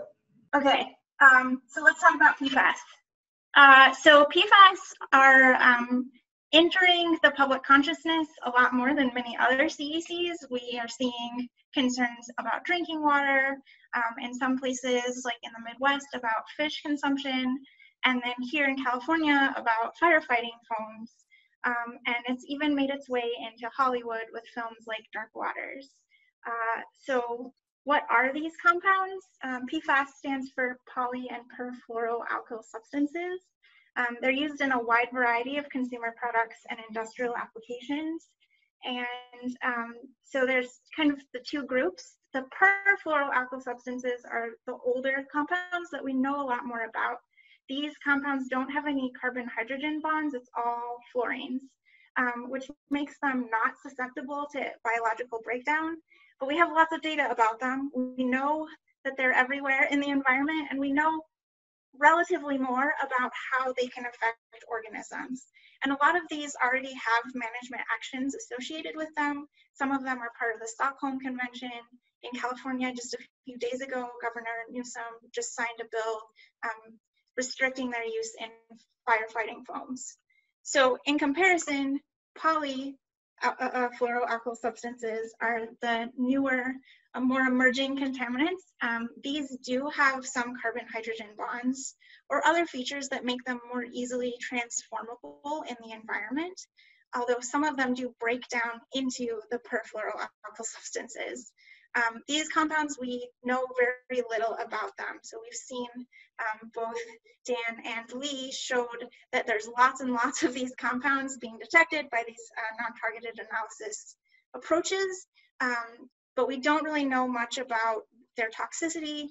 Okay, um, so let's talk about P FAS. Uh, so P FAS are um, entering the public consciousness a lot more than many other C E Cs. We are seeing concerns about drinking water, um, in some places, like in the Midwest, about fish consumption, and then here in California about firefighting foams. Um, and it's even made its way into Hollywood with films like Dark Waters. Uh, so what are these compounds? Um, P FAS stands for poly and perfluoroalkyl substances. Um, they're used in a wide variety of consumer products and industrial applications. And um, so there's kind of the two groups. The perfluoroalkyl substances are the older compounds that we know a lot more about. These compounds don't have any carbon hydrogen bonds, it's all fluorines, um, which makes them not susceptible to biological breakdown. But we have lots of data about them. We know that they're everywhere in the environment, and we know relatively more about how they can affect organisms. And a lot of these already have management actions associated with them. Some of them are part of the Stockholm Convention. In California, just a few days ago, Governor Newsom just signed a bill um, restricting their use in firefighting foams. So in comparison, poly Uh, uh, fluoroalkyl substances are the newer, uh, more emerging contaminants. Um, these do have some carbon-hydrogen bonds or other features that make them more easily transformable in the environment, although some of them do break down into the perfluoroalkyl substances. Um, these compounds, we know very little about them. So we've seen um, both Dan and Lee showed that there's lots and lots of these compounds being detected by these uh, non-targeted analysis approaches, um, but we don't really know much about their toxicity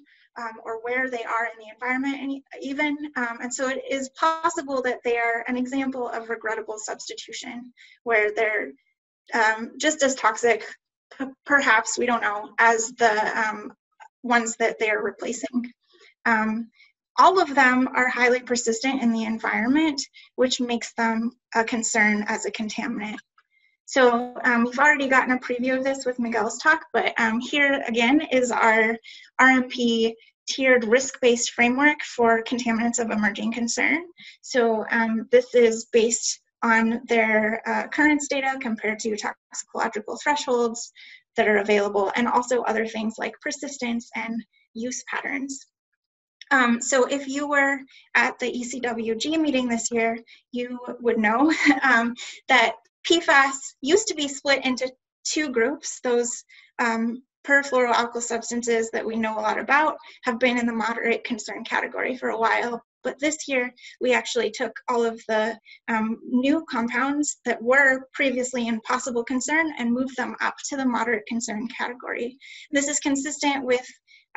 um, or where they are in the environment and even. Um, and so it is possible that they are an example of regrettable substitution where they're um, just as toxic perhaps, we don't know, as the um, ones that they're replacing. Um, all of them are highly persistent in the environment, which makes them a concern as a contaminant. So um, we've already gotten a preview of this with Miguel's talk, but um, here again is our R M P tiered risk-based framework for contaminants of emerging concern. So um, this is based on their uh, occurrence data compared to toxicological thresholds that are available, and also other things like persistence and use patterns. Um, so if you were at the E C W G meeting this year, you would know um, that P FAS used to be split into two groups. Those um, perfluoroalkyl substances that we know a lot about have been in the moderate concern category for a while. But this year, we actually took all of the um, new compounds that were previously in possible concern and moved them up to the moderate concern category. This is consistent with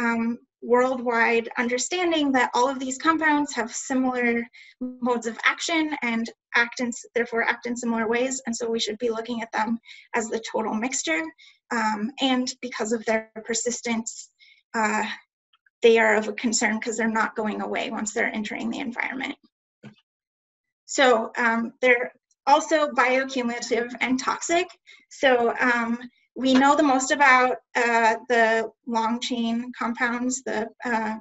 um, worldwide understanding that all of these compounds have similar modes of action and act in, therefore act in similar ways, and so we should be looking at them as the total mixture. Um, and because of their persistence, uh, they are of a concern because they're not going away once they're entering the environment. So um, they're also bioaccumulative and toxic. So um, we know the most about uh, the long chain compounds, the uh,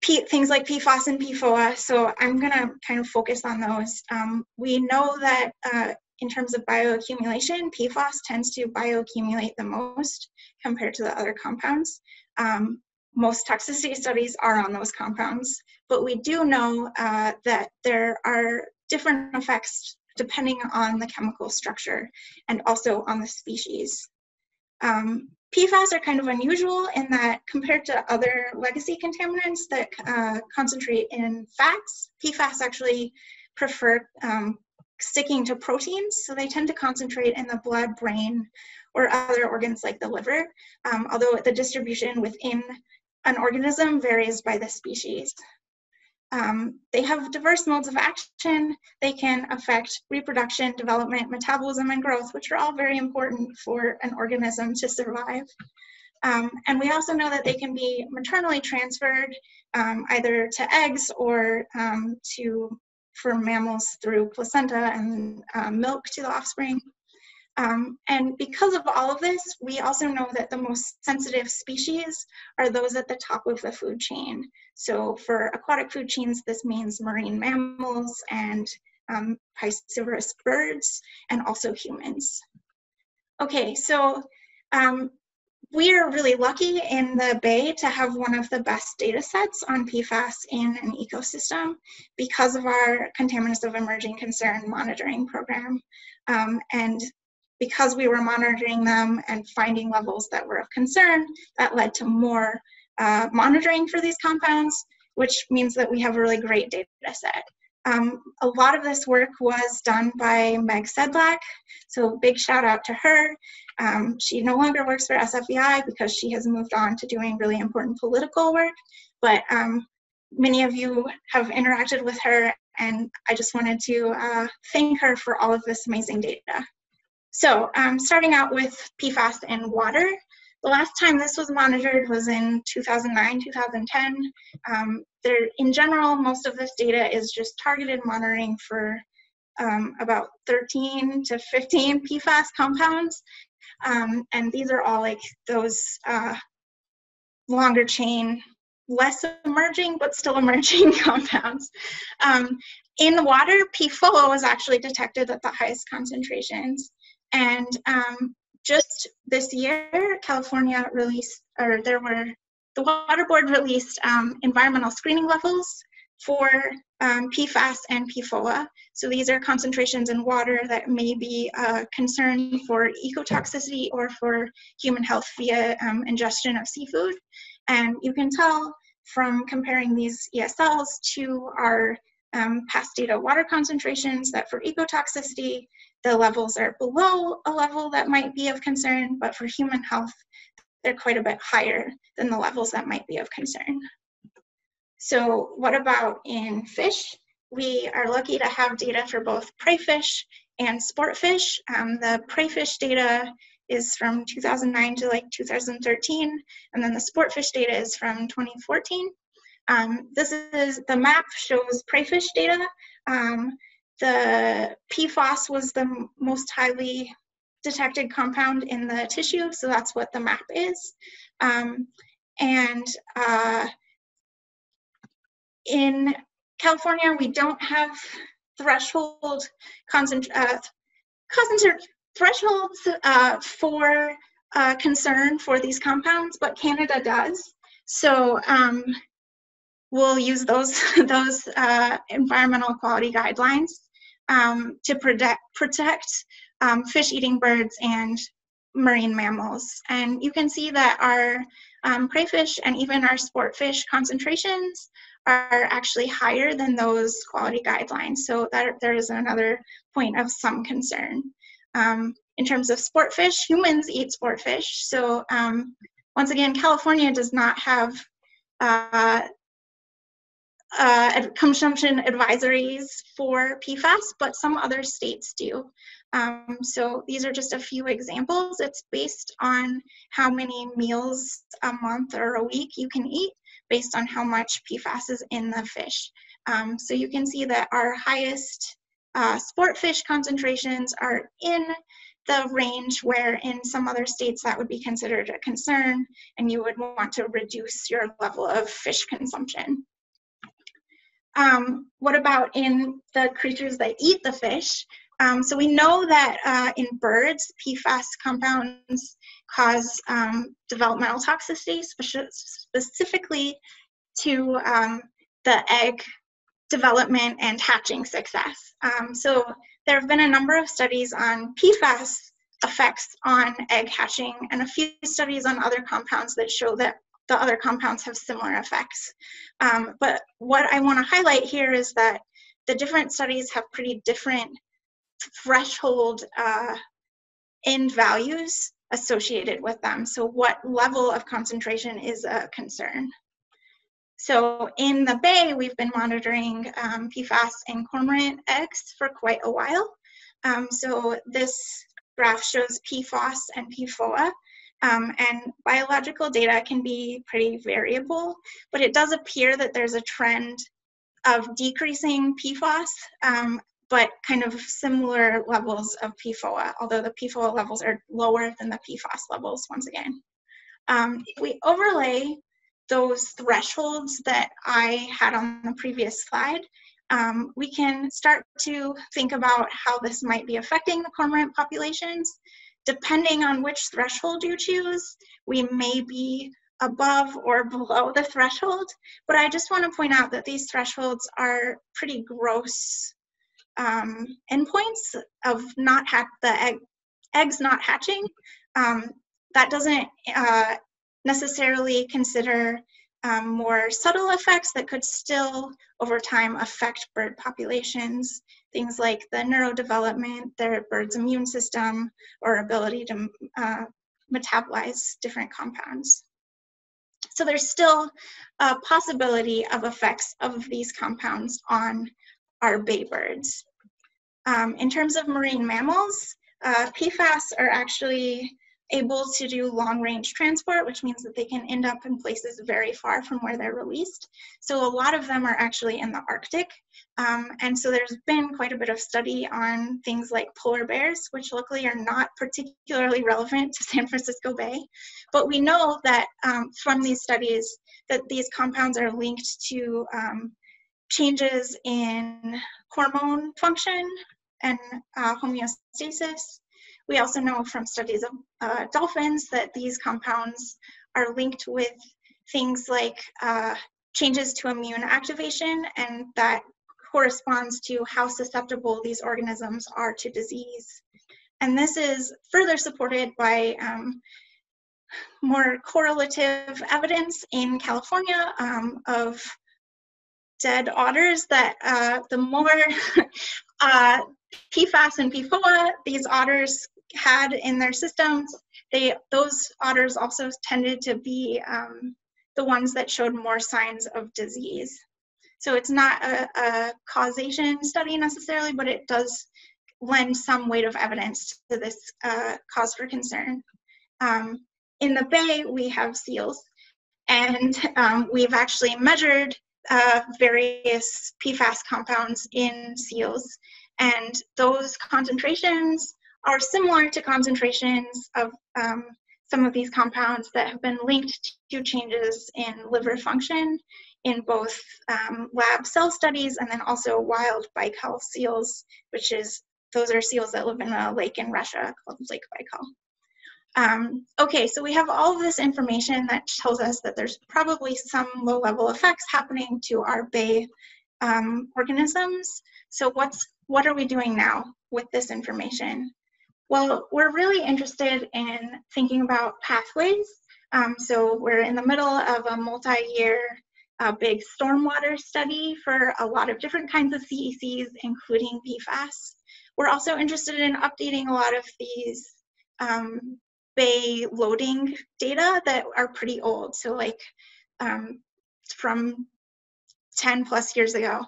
P things like P FAS and P F O A. So I'm gonna kind of focus on those. Um, we know that uh, in terms of bioaccumulation, P FAS tends to bioaccumulate the most compared to the other compounds. Um, Most toxicity studies are on those compounds, but we do know uh, that there are different effects depending on the chemical structure and also on the species. Um, P FAS are kind of unusual in that compared to other legacy contaminants that uh, concentrate in fats, P FAS actually prefer um, sticking to proteins, so they tend to concentrate in the blood, brain, or other organs like the liver, um, although the distribution within an organism varies by the species. Um, they have diverse modes of action. They can affect reproduction, development, metabolism, and growth, which are all very important for an organism to survive. Um, and we also know that they can be maternally transferred um, either to eggs or um, to, for mammals through placenta and uh, milk to the offspring. Um, and because of all of this, we also know that the most sensitive species are those at the top of the food chain. So for aquatic food chains, this means marine mammals and um, piscivorous birds and also humans. Okay, so um, we are really lucky in the Bay to have one of the best data sets on P FAS in an ecosystem because of our Contaminants of Emerging Concern monitoring program. Um, and Because we were monitoring them and finding levels that were of concern, that led to more uh, monitoring for these compounds, which means that we have a really great data set. Um, a lot of this work was done by Meg Sedlak, so big shout out to her. Um, she no longer works for S F E I because she has moved on to doing really important political work, but um, many of you have interacted with her, and I just wanted to uh, thank her for all of this amazing data. So um, starting out with P FAS in water, the last time this was monitored was in two thousand nine, two thousand ten. Um, there, in general, most of this data is just targeted monitoring for um, about thirteen to fifteen P FAS compounds. Um, and these are all like those uh, longer chain, less emerging, but still emerging compounds. Um, in the water, P F O A was actually detected at the highest concentrations. And um, just this year, California released, or there were, the Water Board released um, environmental screening levels for um, P FAS and P F O A. So these are concentrations in water that may be a concern for ecotoxicity or for human health via um, ingestion of seafood. And you can tell from comparing these E S Ls to our um, past data water concentrations that for ecotoxicity, the levels are below a level that might be of concern, but for human health, they're quite a bit higher than the levels that might be of concern. So what about in fish? We are lucky to have data for both prey fish and sport fish. Um, the prey fish data is from two thousand nine to like two thousand thirteen, and then the sport fish data is from twenty fourteen. Um, this is, the map shows prey fish data. Um, The P FAS was the most highly detected compound in the tissue, so that's what the map is. Um, and uh, in California, we don't have threshold concent- uh, concent- thresholds uh, for uh, concern for these compounds, but Canada does. So um, we'll use those, those uh, environmental quality guidelines um, to protect, protect um, fish-eating birds and marine mammals. And you can see that our um, crayfish and even our sport fish concentrations are actually higher than those quality guidelines. So that there is another point of some concern. Um, in terms of sport fish, humans eat sport fish. So um, once again, California does not have uh, uh, consumption advisories for P FAS, but some other states do. Um, so these are just a few examples. It's based on how many meals a month or a week you can eat, based on how much P FAS is in the fish. Um, so you can see that our highest uh, sport fish concentrations are in the range where in some other states that would be considered a concern, and you would want to reduce your level of fish consumption. Um, what about in the creatures that eat the fish? Um, so we know that uh, in birds, P FAS compounds cause um, developmental toxicity, spe specifically to um, the egg development and hatching success. Um, so there have been a number of studies on P FAS effects on egg hatching and a few studies on other compounds that show that the other compounds have similar effects. Um, but what I want to highlight here is that the different studies have pretty different threshold uh, end values associated with them. So what level of concentration is a concern? So in the Bay, we've been monitoring um, P FAS in cormorant eggs for quite a while. Um, so this graph shows P FOS and P F O A, um, and biological data can be pretty variable, but it does appear that there's a trend of decreasing P FOS, um, but kind of similar levels of P F O A, although the P F O A levels are lower than the P FAS levels once again. Um, if we overlay those thresholds that I had on the previous slide, um, we can start to think about how this might be affecting the cormorant populations. Depending on which threshold you choose, we may be above or below the threshold, but I just want to point out that these thresholds are pretty gross um endpoints of not ha the egg, eggs not hatching. Um, that doesn't uh, necessarily consider um, more subtle effects that could still over time affect bird populations, things like the neurodevelopment, their bird's immune system, or ability to uh, metabolize different compounds. So there's still a possibility of effects of these compounds on our bay birds. Um, in terms of marine mammals, uh, P FAS are actually able to do long-range transport, which means that they can end up in places very far from where they're released. So a lot of them are actually in the Arctic. Um, and so there's been quite a bit of study on things like polar bears, which luckily are not particularly relevant to San Francisco Bay. But we know that um, from these studies that these compounds are linked to um, changes in hormone function and uh, homeostasis. We also know from studies of uh, dolphins that these compounds are linked with things like uh, changes to immune activation, and that corresponds to how susceptible these organisms are to disease. And this is further supported by um, more correlative evidence in California um, of dead otters, that uh, the more uh, P FAS and P F O A these otters had in their systems, they those otters also tended to be um, the ones that showed more signs of disease. So it's not a, a causation study necessarily, but it does lend some weight of evidence to this uh, cause for concern. Um, in the Bay, we have seals, and um, we've actually measured Uh, various P FAS compounds in seals, and those concentrations are similar to concentrations of um, some of these compounds that have been linked to changes in liver function in both um, lab cell studies and then also wild Baikal seals, which is those are seals that live in a lake in Russia called Lake Baikal. Um, okay, so we have all of this information that tells us that there's probably some low-level effects happening to our bay um, organisms. So what's, what are we doing now with this information? Well, we're really interested in thinking about pathways. Um, so we're in the middle of a multi-year uh, big stormwater study for a lot of different kinds of C E Cs, including P FAS. We're also interested in updating a lot of these um, bay loading data that are pretty old, so like um, from ten plus years ago.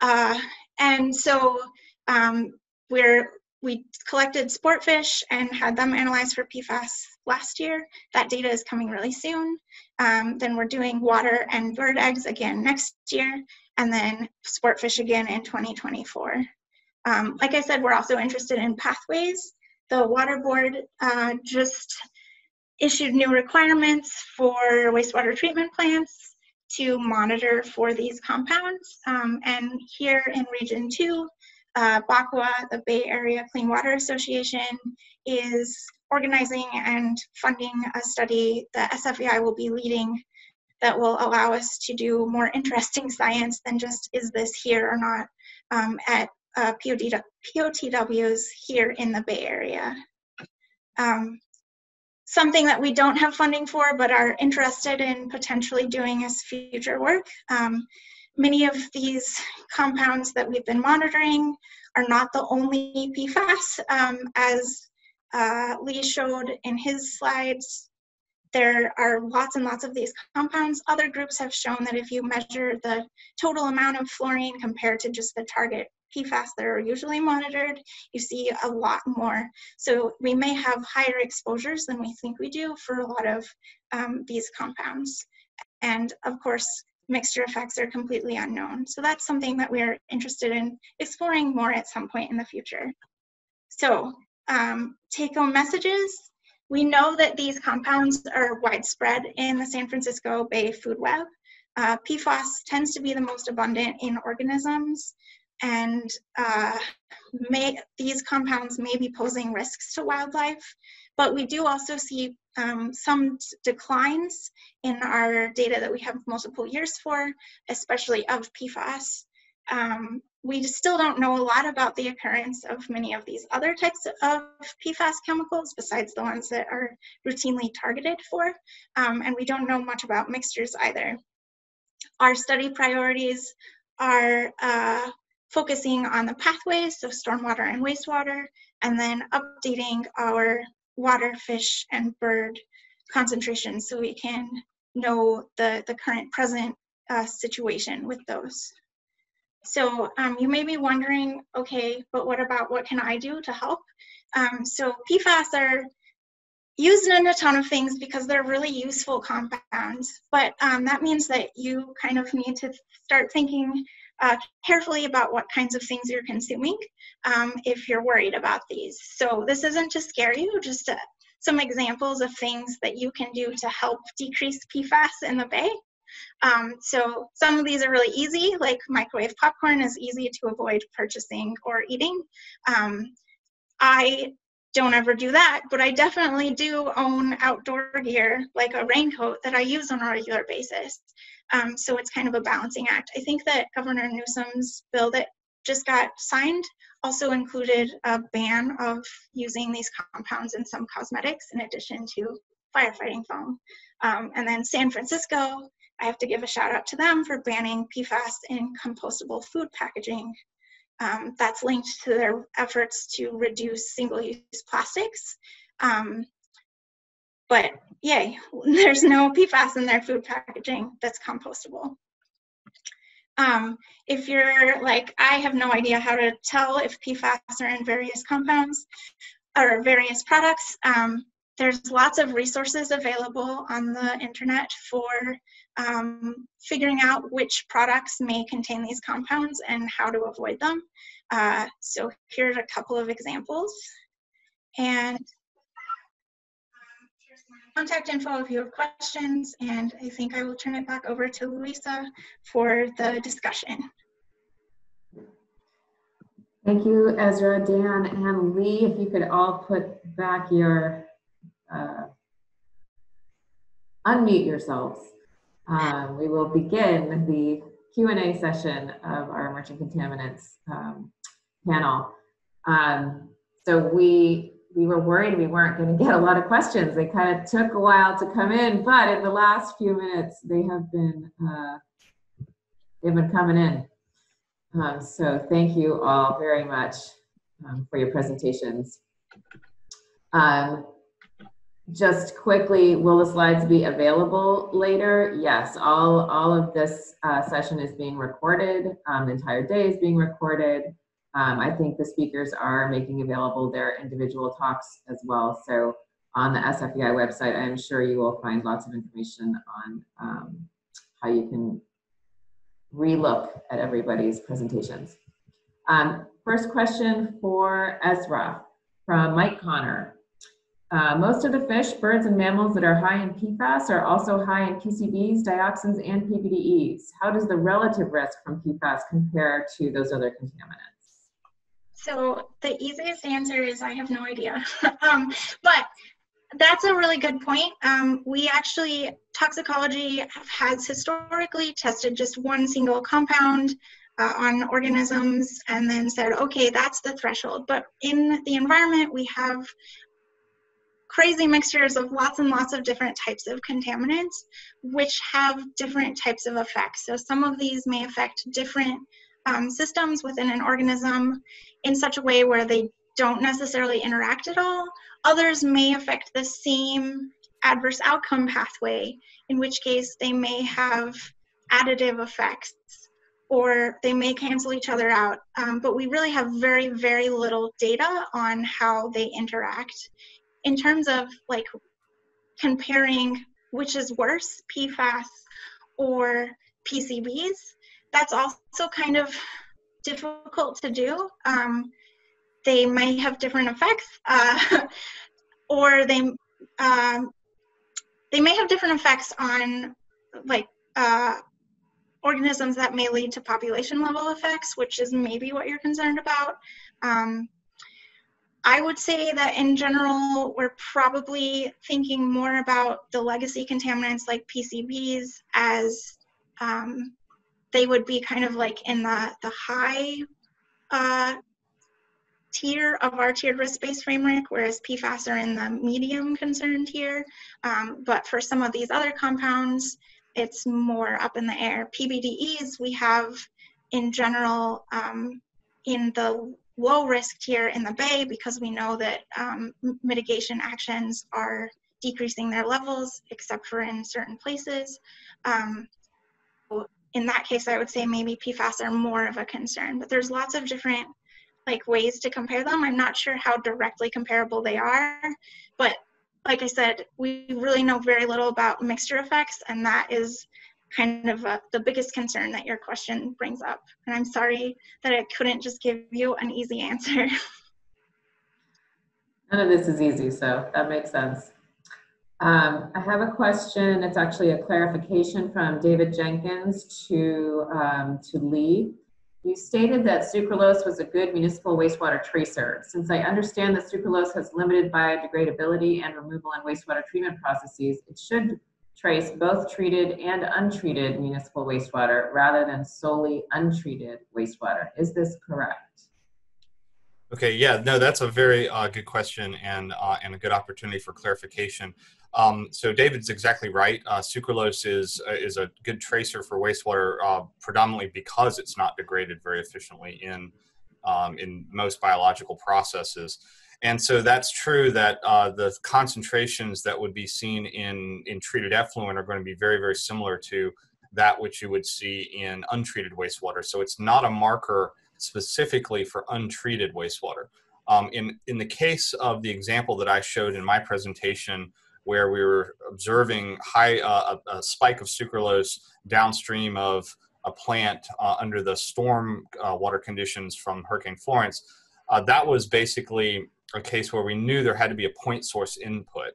Uh, and so um, we're, we collected sport fish and had them analyzed for P FAS last year. That data is coming really soon. Um, then we're doing water and bird eggs again next year, and then sport fish again in twenty twenty-four. Um, like I said, we're also interested in pathways. The Water Board uh, just issued new requirements for wastewater treatment plants to monitor for these compounds. Um, and here in Region two, uh, BACWA, the Bay Area Clean Water Association, is organizing and funding a study that S F E I will be leading that will allow us to do more interesting science than just is this here or not um, at Uh, P O T Ws here in the Bay Area. Um, something that we don't have funding for but are interested in potentially doing as future work. Um, many of these compounds that we've been monitoring are not the only P FAS. Um, as uh, Lee showed in his slides, there are lots and lots of these compounds. Other groups have shown that if you measure the total amount of fluorine compared to just the target P FAS that are usually monitored, you see a lot more. So we may have higher exposures than we think we do for a lot of um, these compounds. And of course, mixture effects are completely unknown. So that's something that we're interested in exploring more at some point in the future. So um, take-home messages. We know that these compounds are widespread in the San Francisco Bay food web. Uh, P FAS tends to be the most abundant in organisms. And uh, may, these compounds may be posing risks to wildlife, but we do also see um, some declines in our data that we have multiple years for, especially of P FAS. Um, we still don't know a lot about the occurrence of many of these other types of P FAS chemicals besides the ones that are routinely targeted for, um, and we don't know much about mixtures either. Our study priorities are uh, focusing on the pathways, so stormwater and wastewater, and then updating our water, fish, and bird concentrations so we can know the, the current present uh, situation with those. So um, you may be wondering, okay, but what about what can I do to help? Um, so P FAS are used in a ton of things because they're really useful compounds, but um, that means that you kind of need to start thinking Uh, carefully about what kinds of things you're consuming um, if you're worried about these. So this isn't to scare you, just uh, some examples of things that you can do to help decrease P FAS in the bay. Um, so some of these are really easy, like microwave popcorn is easy to avoid purchasing or eating. Um, I don't ever do that, but I definitely do own outdoor gear, like a raincoat that I use on a regular basis. Um, so it's kind of a balancing act. I think that Governor Newsom's bill that just got signed also included a ban of using these compounds in some cosmetics in addition to firefighting foam. Um, and then San Francisco, I have to give a shout out to them for banning P FAS in compostable food packaging. Um, that's linked to their efforts to reduce single-use plastics. Um, but yay, there's no P FAS in their food packaging that's compostable. Um, if you're like, I have no idea how to tell if P FAS are in various compounds or various products, um, there's lots of resources available on the internet for um, figuring out which products may contain these compounds and how to avoid them. Uh, so here's a couple of examples. And here's my contact info if you have questions, and I think I will turn it back over to Louisa for the discussion. Thank you, Ezra, Dan, and Lee. If you could all put back your uh, unmute yourselves. Um, we will begin the Q and A session of our emerging contaminants um, panel. Um, so we we were worried we weren't going to get a lot of questions. They kind of took a while to come in, but in the last few minutes they have been uh, they've been coming in. Um, so thank you all very much um, for your presentations. Um, just quickly, will the slides be available later? Yes, all, all of this uh, session is being recorded. Um, the entire day is being recorded. Um, I think the speakers are making available their individual talks as well. So on the S F E I website, I'm sure you will find lots of information on um, how you can relook at everybody's presentations. Um, first question for Ezra from Mike Connor. Uh, most of the fish, birds, and mammals that are high in P FAS are also high in P C Bs, dioxins, and P P D Es. How does the relative risk from P FAS compare to those other contaminants? So the easiest answer is I have no idea. um, but that's a really good point. Um, we actually, toxicology has historically tested just one single compound uh, on organisms and then said, okay, that's the threshold. But in the environment, we have crazy mixtures of lots and lots of different types of contaminants, which have different types of effects. So some of these may affect different um, systems within an organism in such a way where they don't necessarily interact at all. Others may affect the same adverse outcome pathway, in which case they may have additive effects or they may cancel each other out. Um, but we really have very, very little data on how they interact. In terms of like comparing which is worse, P FAS or P C Bs, that's also kind of difficult to do. Um, they may have different effects, uh, or they um, they may have different effects on like uh, organisms that may lead to population level effects, which is maybe what you're concerned about. Um, I would say that in general, we're probably thinking more about the legacy contaminants like P C Bs as um, they would be kind of like in the, the high uh, tier of our tiered risk-based framework, whereas P FAS are in the medium concern tier. Um, but for some of these other compounds, it's more up in the air. P B D Es we have in general um, in the low risk tier in the Bay because we know that um, mitigation actions are decreasing their levels, except for in certain places. Um, in that case, I would say maybe P FAS are more of a concern, but there's lots of different like ways to compare them. I'm not sure how directly comparable they are, but like I said, we really know very little about mixture effects, and that is kind of a, the biggest concern that your question brings up. And I'm sorry that I couldn't just give you an easy answer. None of this is easy, so that makes sense. Um, I have a question. It's actually a clarification from David Jenkins to, um, to Lee. You stated that sucralose was a good municipal wastewater tracer. Since I understand that sucralose has limited biodegradability and removal in wastewater treatment processes, it should trace both treated and untreated municipal wastewater rather than solely untreated wastewater. Is this correct? Okay, yeah, no, that's a very uh, good question and, uh, and a good opportunity for clarification. Um, so David's exactly right. Uh, sucralose is, uh, is a good tracer for wastewater uh, predominantly because it's not degraded very efficiently in, um, in most biological processes. And so that's true that uh, the concentrations that would be seen in, in treated effluent are going to be very, very similar to that which you would see in untreated wastewater. So it's not a marker specifically for untreated wastewater. Um, in, in the case of the example that I showed in my presentation where we were observing high, uh, a, a spike of sucralose downstream of a plant uh, under the storm uh, water conditions from Hurricane Florence, uh, that was basically a case where we knew there had to be a point source input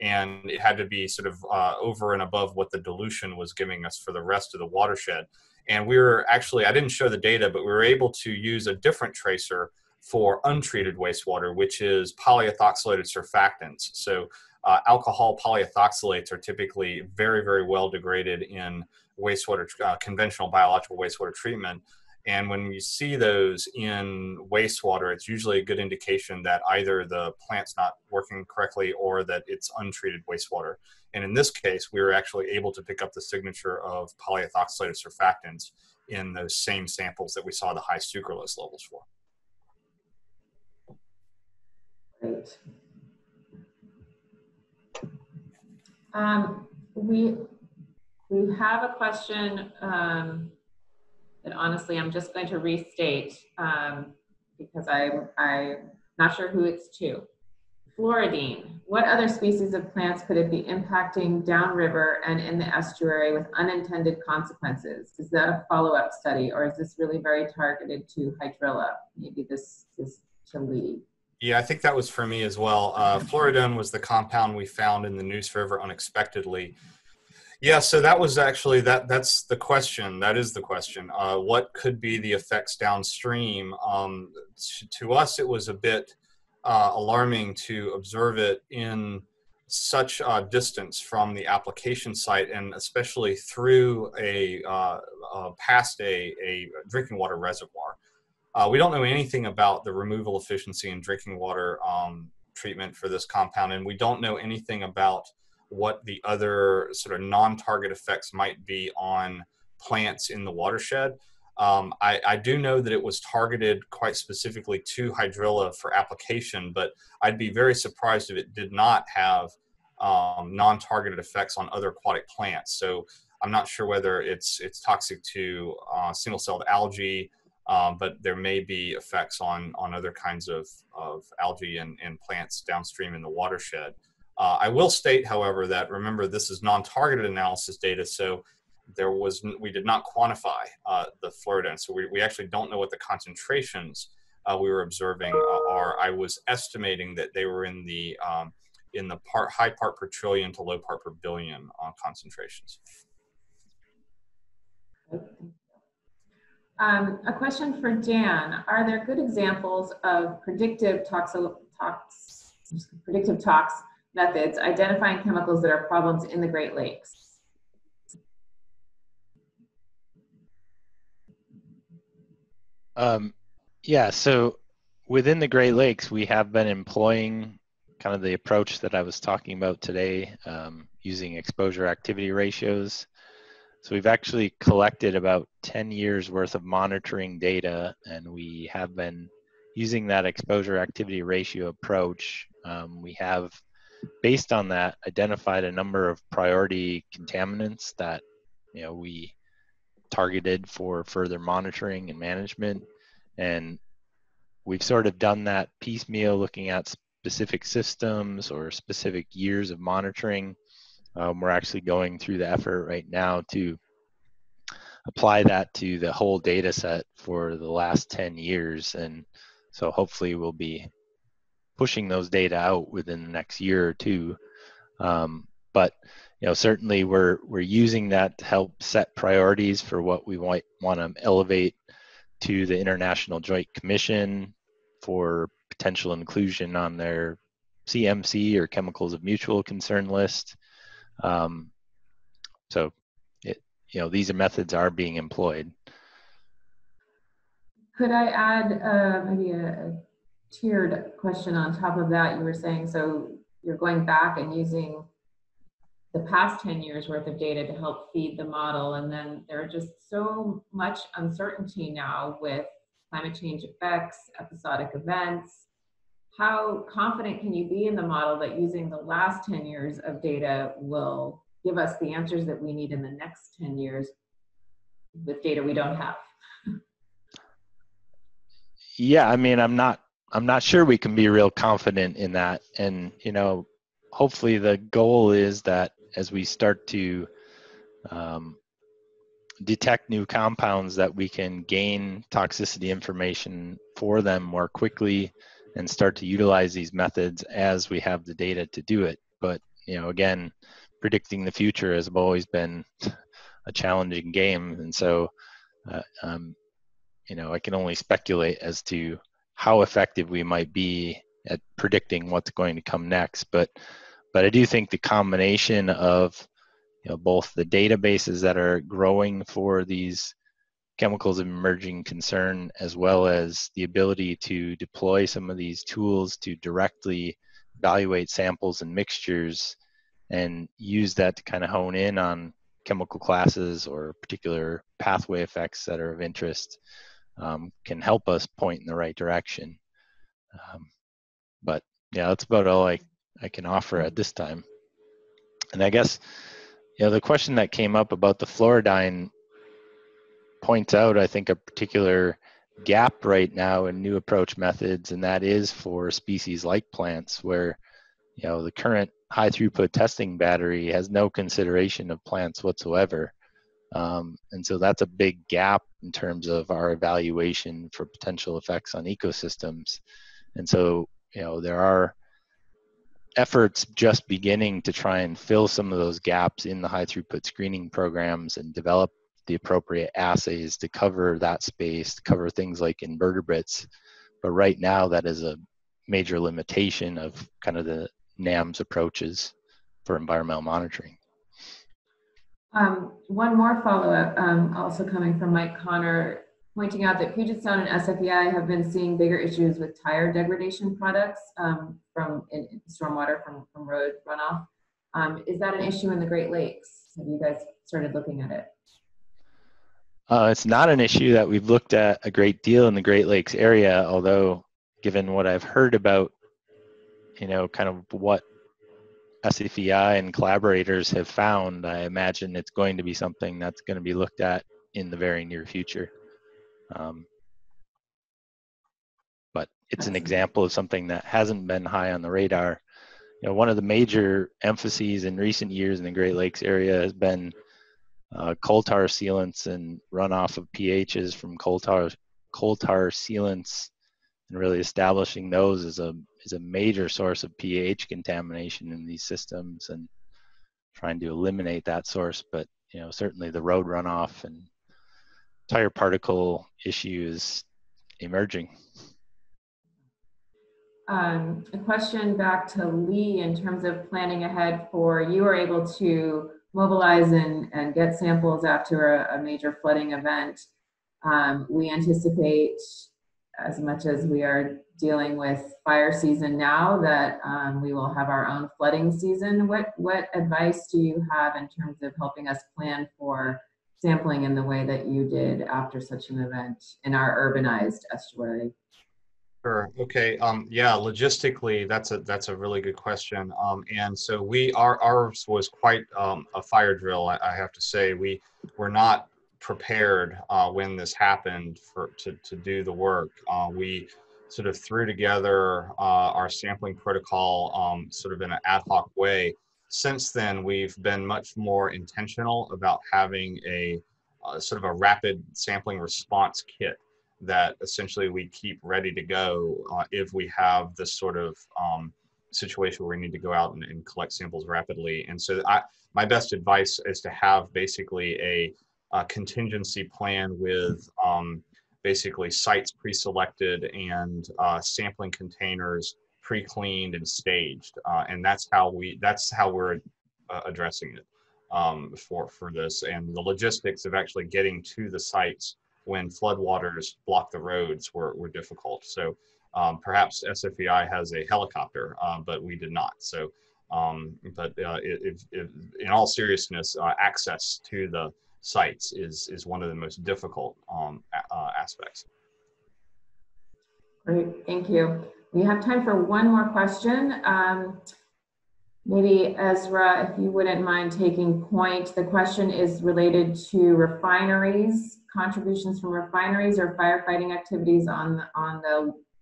and it had to be sort of uh, over and above what the dilution was giving us for the rest of the watershed. And we were actually, I didn't show the data, but we were able to use a different tracer for untreated wastewater, which is polyethoxylated surfactants. So Uh, alcohol polyethoxylates are typically very, very well degraded in wastewater, uh, conventional biological wastewater treatment. And when we see those in wastewater, it's usually a good indication that either the plant's not working correctly or that it's untreated wastewater. And in this case, we were actually able to pick up the signature of polyethoxylated surfactants in those same samples that we saw the high sucralose levels for. Great. Um, we, we have a question um, that honestly I'm just going to restate um, because I, I'm not sure who it's to. Fluoridine, what other species of plants could it be impacting downriver and in the estuary with unintended consequences? Is that a follow-up study, or is this really very targeted to hydrilla? Maybe this is to Lee. Yeah, I think that was for me as well. Uh, fluoridone was the compound we found in the Neuse River unexpectedly. Yeah, so that was actually, that. that's the question. That is the question. Uh, what could be the effects downstream? Um, to us, it was a bit uh, alarming to observe it in such uh, distance from the application site, and especially through a, uh, uh, past a, a drinking water reservoir. Uh, we don't know anything about the removal efficiency in drinking water um, treatment for this compound, and we don't know anything about what the other sort of non-target effects might be on plants in the watershed. Um, I, I do know that it was targeted quite specifically to hydrilla for application, but I'd be very surprised if it did not have um, non-targeted effects on other aquatic plants. So I'm not sure whether it's, it's toxic to uh, single-celled algae, Um, but there may be effects on, on other kinds of, of algae and, and plants downstream in the watershed. Uh, I will state, however, that remember this is non-targeted analysis data, so there was, we did not quantify uh, the fluoridone, so we, we actually don't know what the concentrations uh, we were observing uh, are. I was estimating that they were in the, um, in the part, high part per trillion to low part per billion on concentrations. Um, a question for Dan. Are there good examples of predictive tox, tox, predictive tox methods identifying chemicals that are problems in the Great Lakes? Um, yeah, so within the Great Lakes, we have been employing kind of the approach that I was talking about today, um, using exposure activity ratios. So we've actually collected about ten years worth of monitoring data, and we have been using that exposure activity ratio approach. Um, we have, based on that, identified a number of priority contaminants that you know we targeted for further monitoring and management. And we've sort of done that piecemeal, looking at specific systems or specific years of monitoring. Um, we're actually going through the effort right now to apply that to the whole data set for the last ten years. And so hopefully we'll be pushing those data out within the next year or two. Um, but you know, certainly we're, we're using that to help set priorities for what we might want to elevate to the International Joint Commission for potential inclusion on their C M C, or Chemicals of Mutual Concern list. Um, so, it, you know, these methods are being employed. Could I add uh, maybe a, a tiered question on top of that? You were saying, so you're going back and using the past ten years worth of data to help feed the model. And then there's just so much uncertainty now with climate change effects, episodic events. How confident can you be in the model that using the last ten years of data will give us the answers that we need in the next ten years with data we don't have? Yeah, I mean, I'm not, I'm not sure we can be real confident in that. And, you know, hopefully the goal is that as we start to um, detect new compounds, that we can gain toxicity information for them more quickly and start to utilize these methods as we have the data to do it. But, you know, again, predicting the future has always been a challenging game. And so, uh, um, you know, I can only speculate as to how effective we might be at predicting what's going to come next. But But I do think the combination of you know, both the databases that are growing for these chemicals of emerging concern, as well as the ability to deploy some of these tools to directly evaluate samples and mixtures and use that to kind of hone in on chemical classes or particular pathway effects that are of interest, um, can help us point in the right direction. Um, but yeah, that's about all I, I can offer at this time. And I guess, you know, the question that came up about the fluoridine points out, I think, a particular gap right now in new approach methods, and that is for species like plants, where, you know, the current high throughput testing battery has no consideration of plants whatsoever. Um, and so that's a big gap in terms of our evaluation for potential effects on ecosystems. And so, you know, there are efforts just beginning to try and fill some of those gaps in the high throughput screening programs and develop the appropriate assays to cover that space, to cover things like invertebrates. But right now that is a major limitation of kind of the NAM's approaches for environmental monitoring. Um, one more follow-up, um, also coming from Mike Connor, pointing out that Puget Sound and S F E I have been seeing bigger issues with tire degradation products um, from in, in stormwater from, from road runoff. Um, is that an issue in the Great Lakes? Have you guys started looking at it? Uh, it's not an issue that we've looked at a great deal in the Great Lakes area, although given what I've heard about, you know, kind of what S F E I and collaborators have found, I imagine it's going to be something that's going to be looked at in the very near future. Um, but it's an example of something that hasn't been high on the radar. You know, one of the major emphases in recent years in the Great Lakes area has been uh, coal tar sealants and runoff of pHs from coal tar, coal tar sealants, and really establishing those as a is a major source of pH contamination in these systems and trying to eliminate that source. But, you know, certainly the road runoff and tire particle issue is emerging. Um, a question back to Lee in terms of planning ahead for, you were able to mobilize and, and get samples after a, a major flooding event. Um, we anticipate, as much as we are dealing with fire season now, that um, we will have our own flooding season. What, what advice do you have in terms of helping us plan for sampling in the way that you did after such an event in our urbanized estuary? Sure, okay, um, yeah, logistically, that's a, that's a really good question. Um, and so we, our, ours was quite um, a fire drill, I, I have to say. We were not prepared uh, when this happened for to, to do the work. Uh, we sort of threw together uh, our sampling protocol um, sort of in an ad hoc way. Since then, we've been much more intentional about having a uh, sort of a rapid sampling response kit that essentially we keep ready to go uh, if we have this sort of um, situation where we need to go out and, and collect samples rapidly. And so I, my best advice is to have basically a Uh, contingency plan with um, basically sites pre-selected and uh, sampling containers pre-cleaned and staged, uh, and that's how we that's how we're uh, addressing it um, for for this. And the logistics of actually getting to the sites when floodwaters block the roads were were difficult. So um, perhaps S F E I has a helicopter, uh, but we did not. So, um, but uh, if, if, in all seriousness, uh, access to the sites is, is one of the most difficult um, uh, aspects. Great, thank you. We have time for one more question. Um, maybe Ezra, if you wouldn't mind taking point, the question is related to refineries, contributions from refineries or firefighting activities on, on the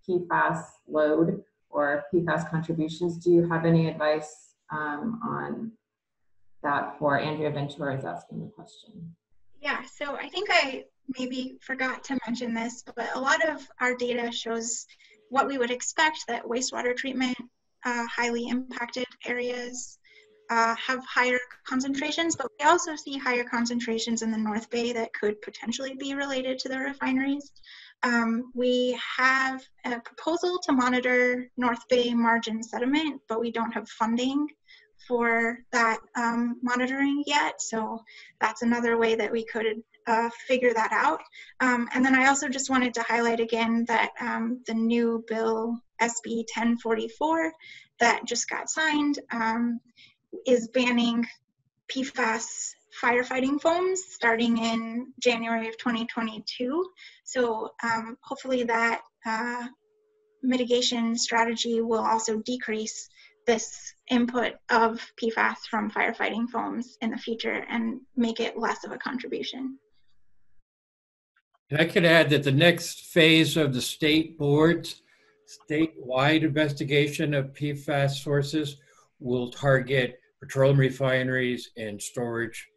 P FAS load or P FAS contributions. Do you have any advice um, on that for Andrea Ventura is asking the question? Yeah, so I think I maybe forgot to mention this, but a lot of our data shows what we would expect, that wastewater treatment, uh, highly impacted areas uh, have higher concentrations, but we also see higher concentrations in the North Bay that could potentially be related to the refineries. Um, we have a proposal to monitor North Bay margin sediment, but we don't have funding for that um, monitoring yet. So that's another way that we could uh, figure that out. Um, and then I also just wanted to highlight again that um, the new bill, S B ten forty-four, that just got signed, um, is banning P FAS firefighting foams starting in January of twenty twenty-two. So um, hopefully that uh, mitigation strategy will also decrease this input of P FAS from firefighting foams in the future and make it less of a contribution. And I could add that the next phase of the state board's statewide investigation of P FAS sources will target petroleum refineries and storage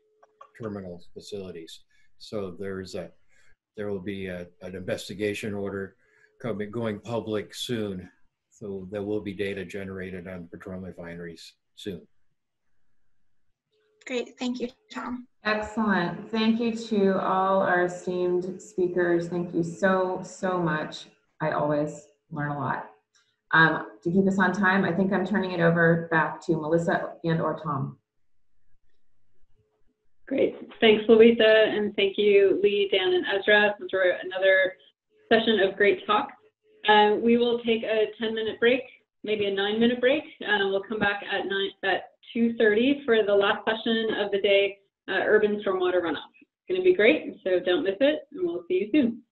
terminal facilities. So there's a, there will be a, an investigation order coming, going public soon. So there will be data generated on petroleum refineries soon. Great, thank you, Tom. Excellent, thank you to all our esteemed speakers. Thank you so, so much. I always learn a lot. Um, to keep us on time, I think I'm turning it over back to Melissa and or Tom. Great, thanks Louisa, and thank you Lee, Dan, and Ezra. This was another session of great talk. Uh, we will take a ten minute break, maybe a nine minute break, and we'll come back at, nine, at two thirty for the last session of the day, uh, urban stormwater runoff. It's gonna be great, so don't miss it, and we'll see you soon.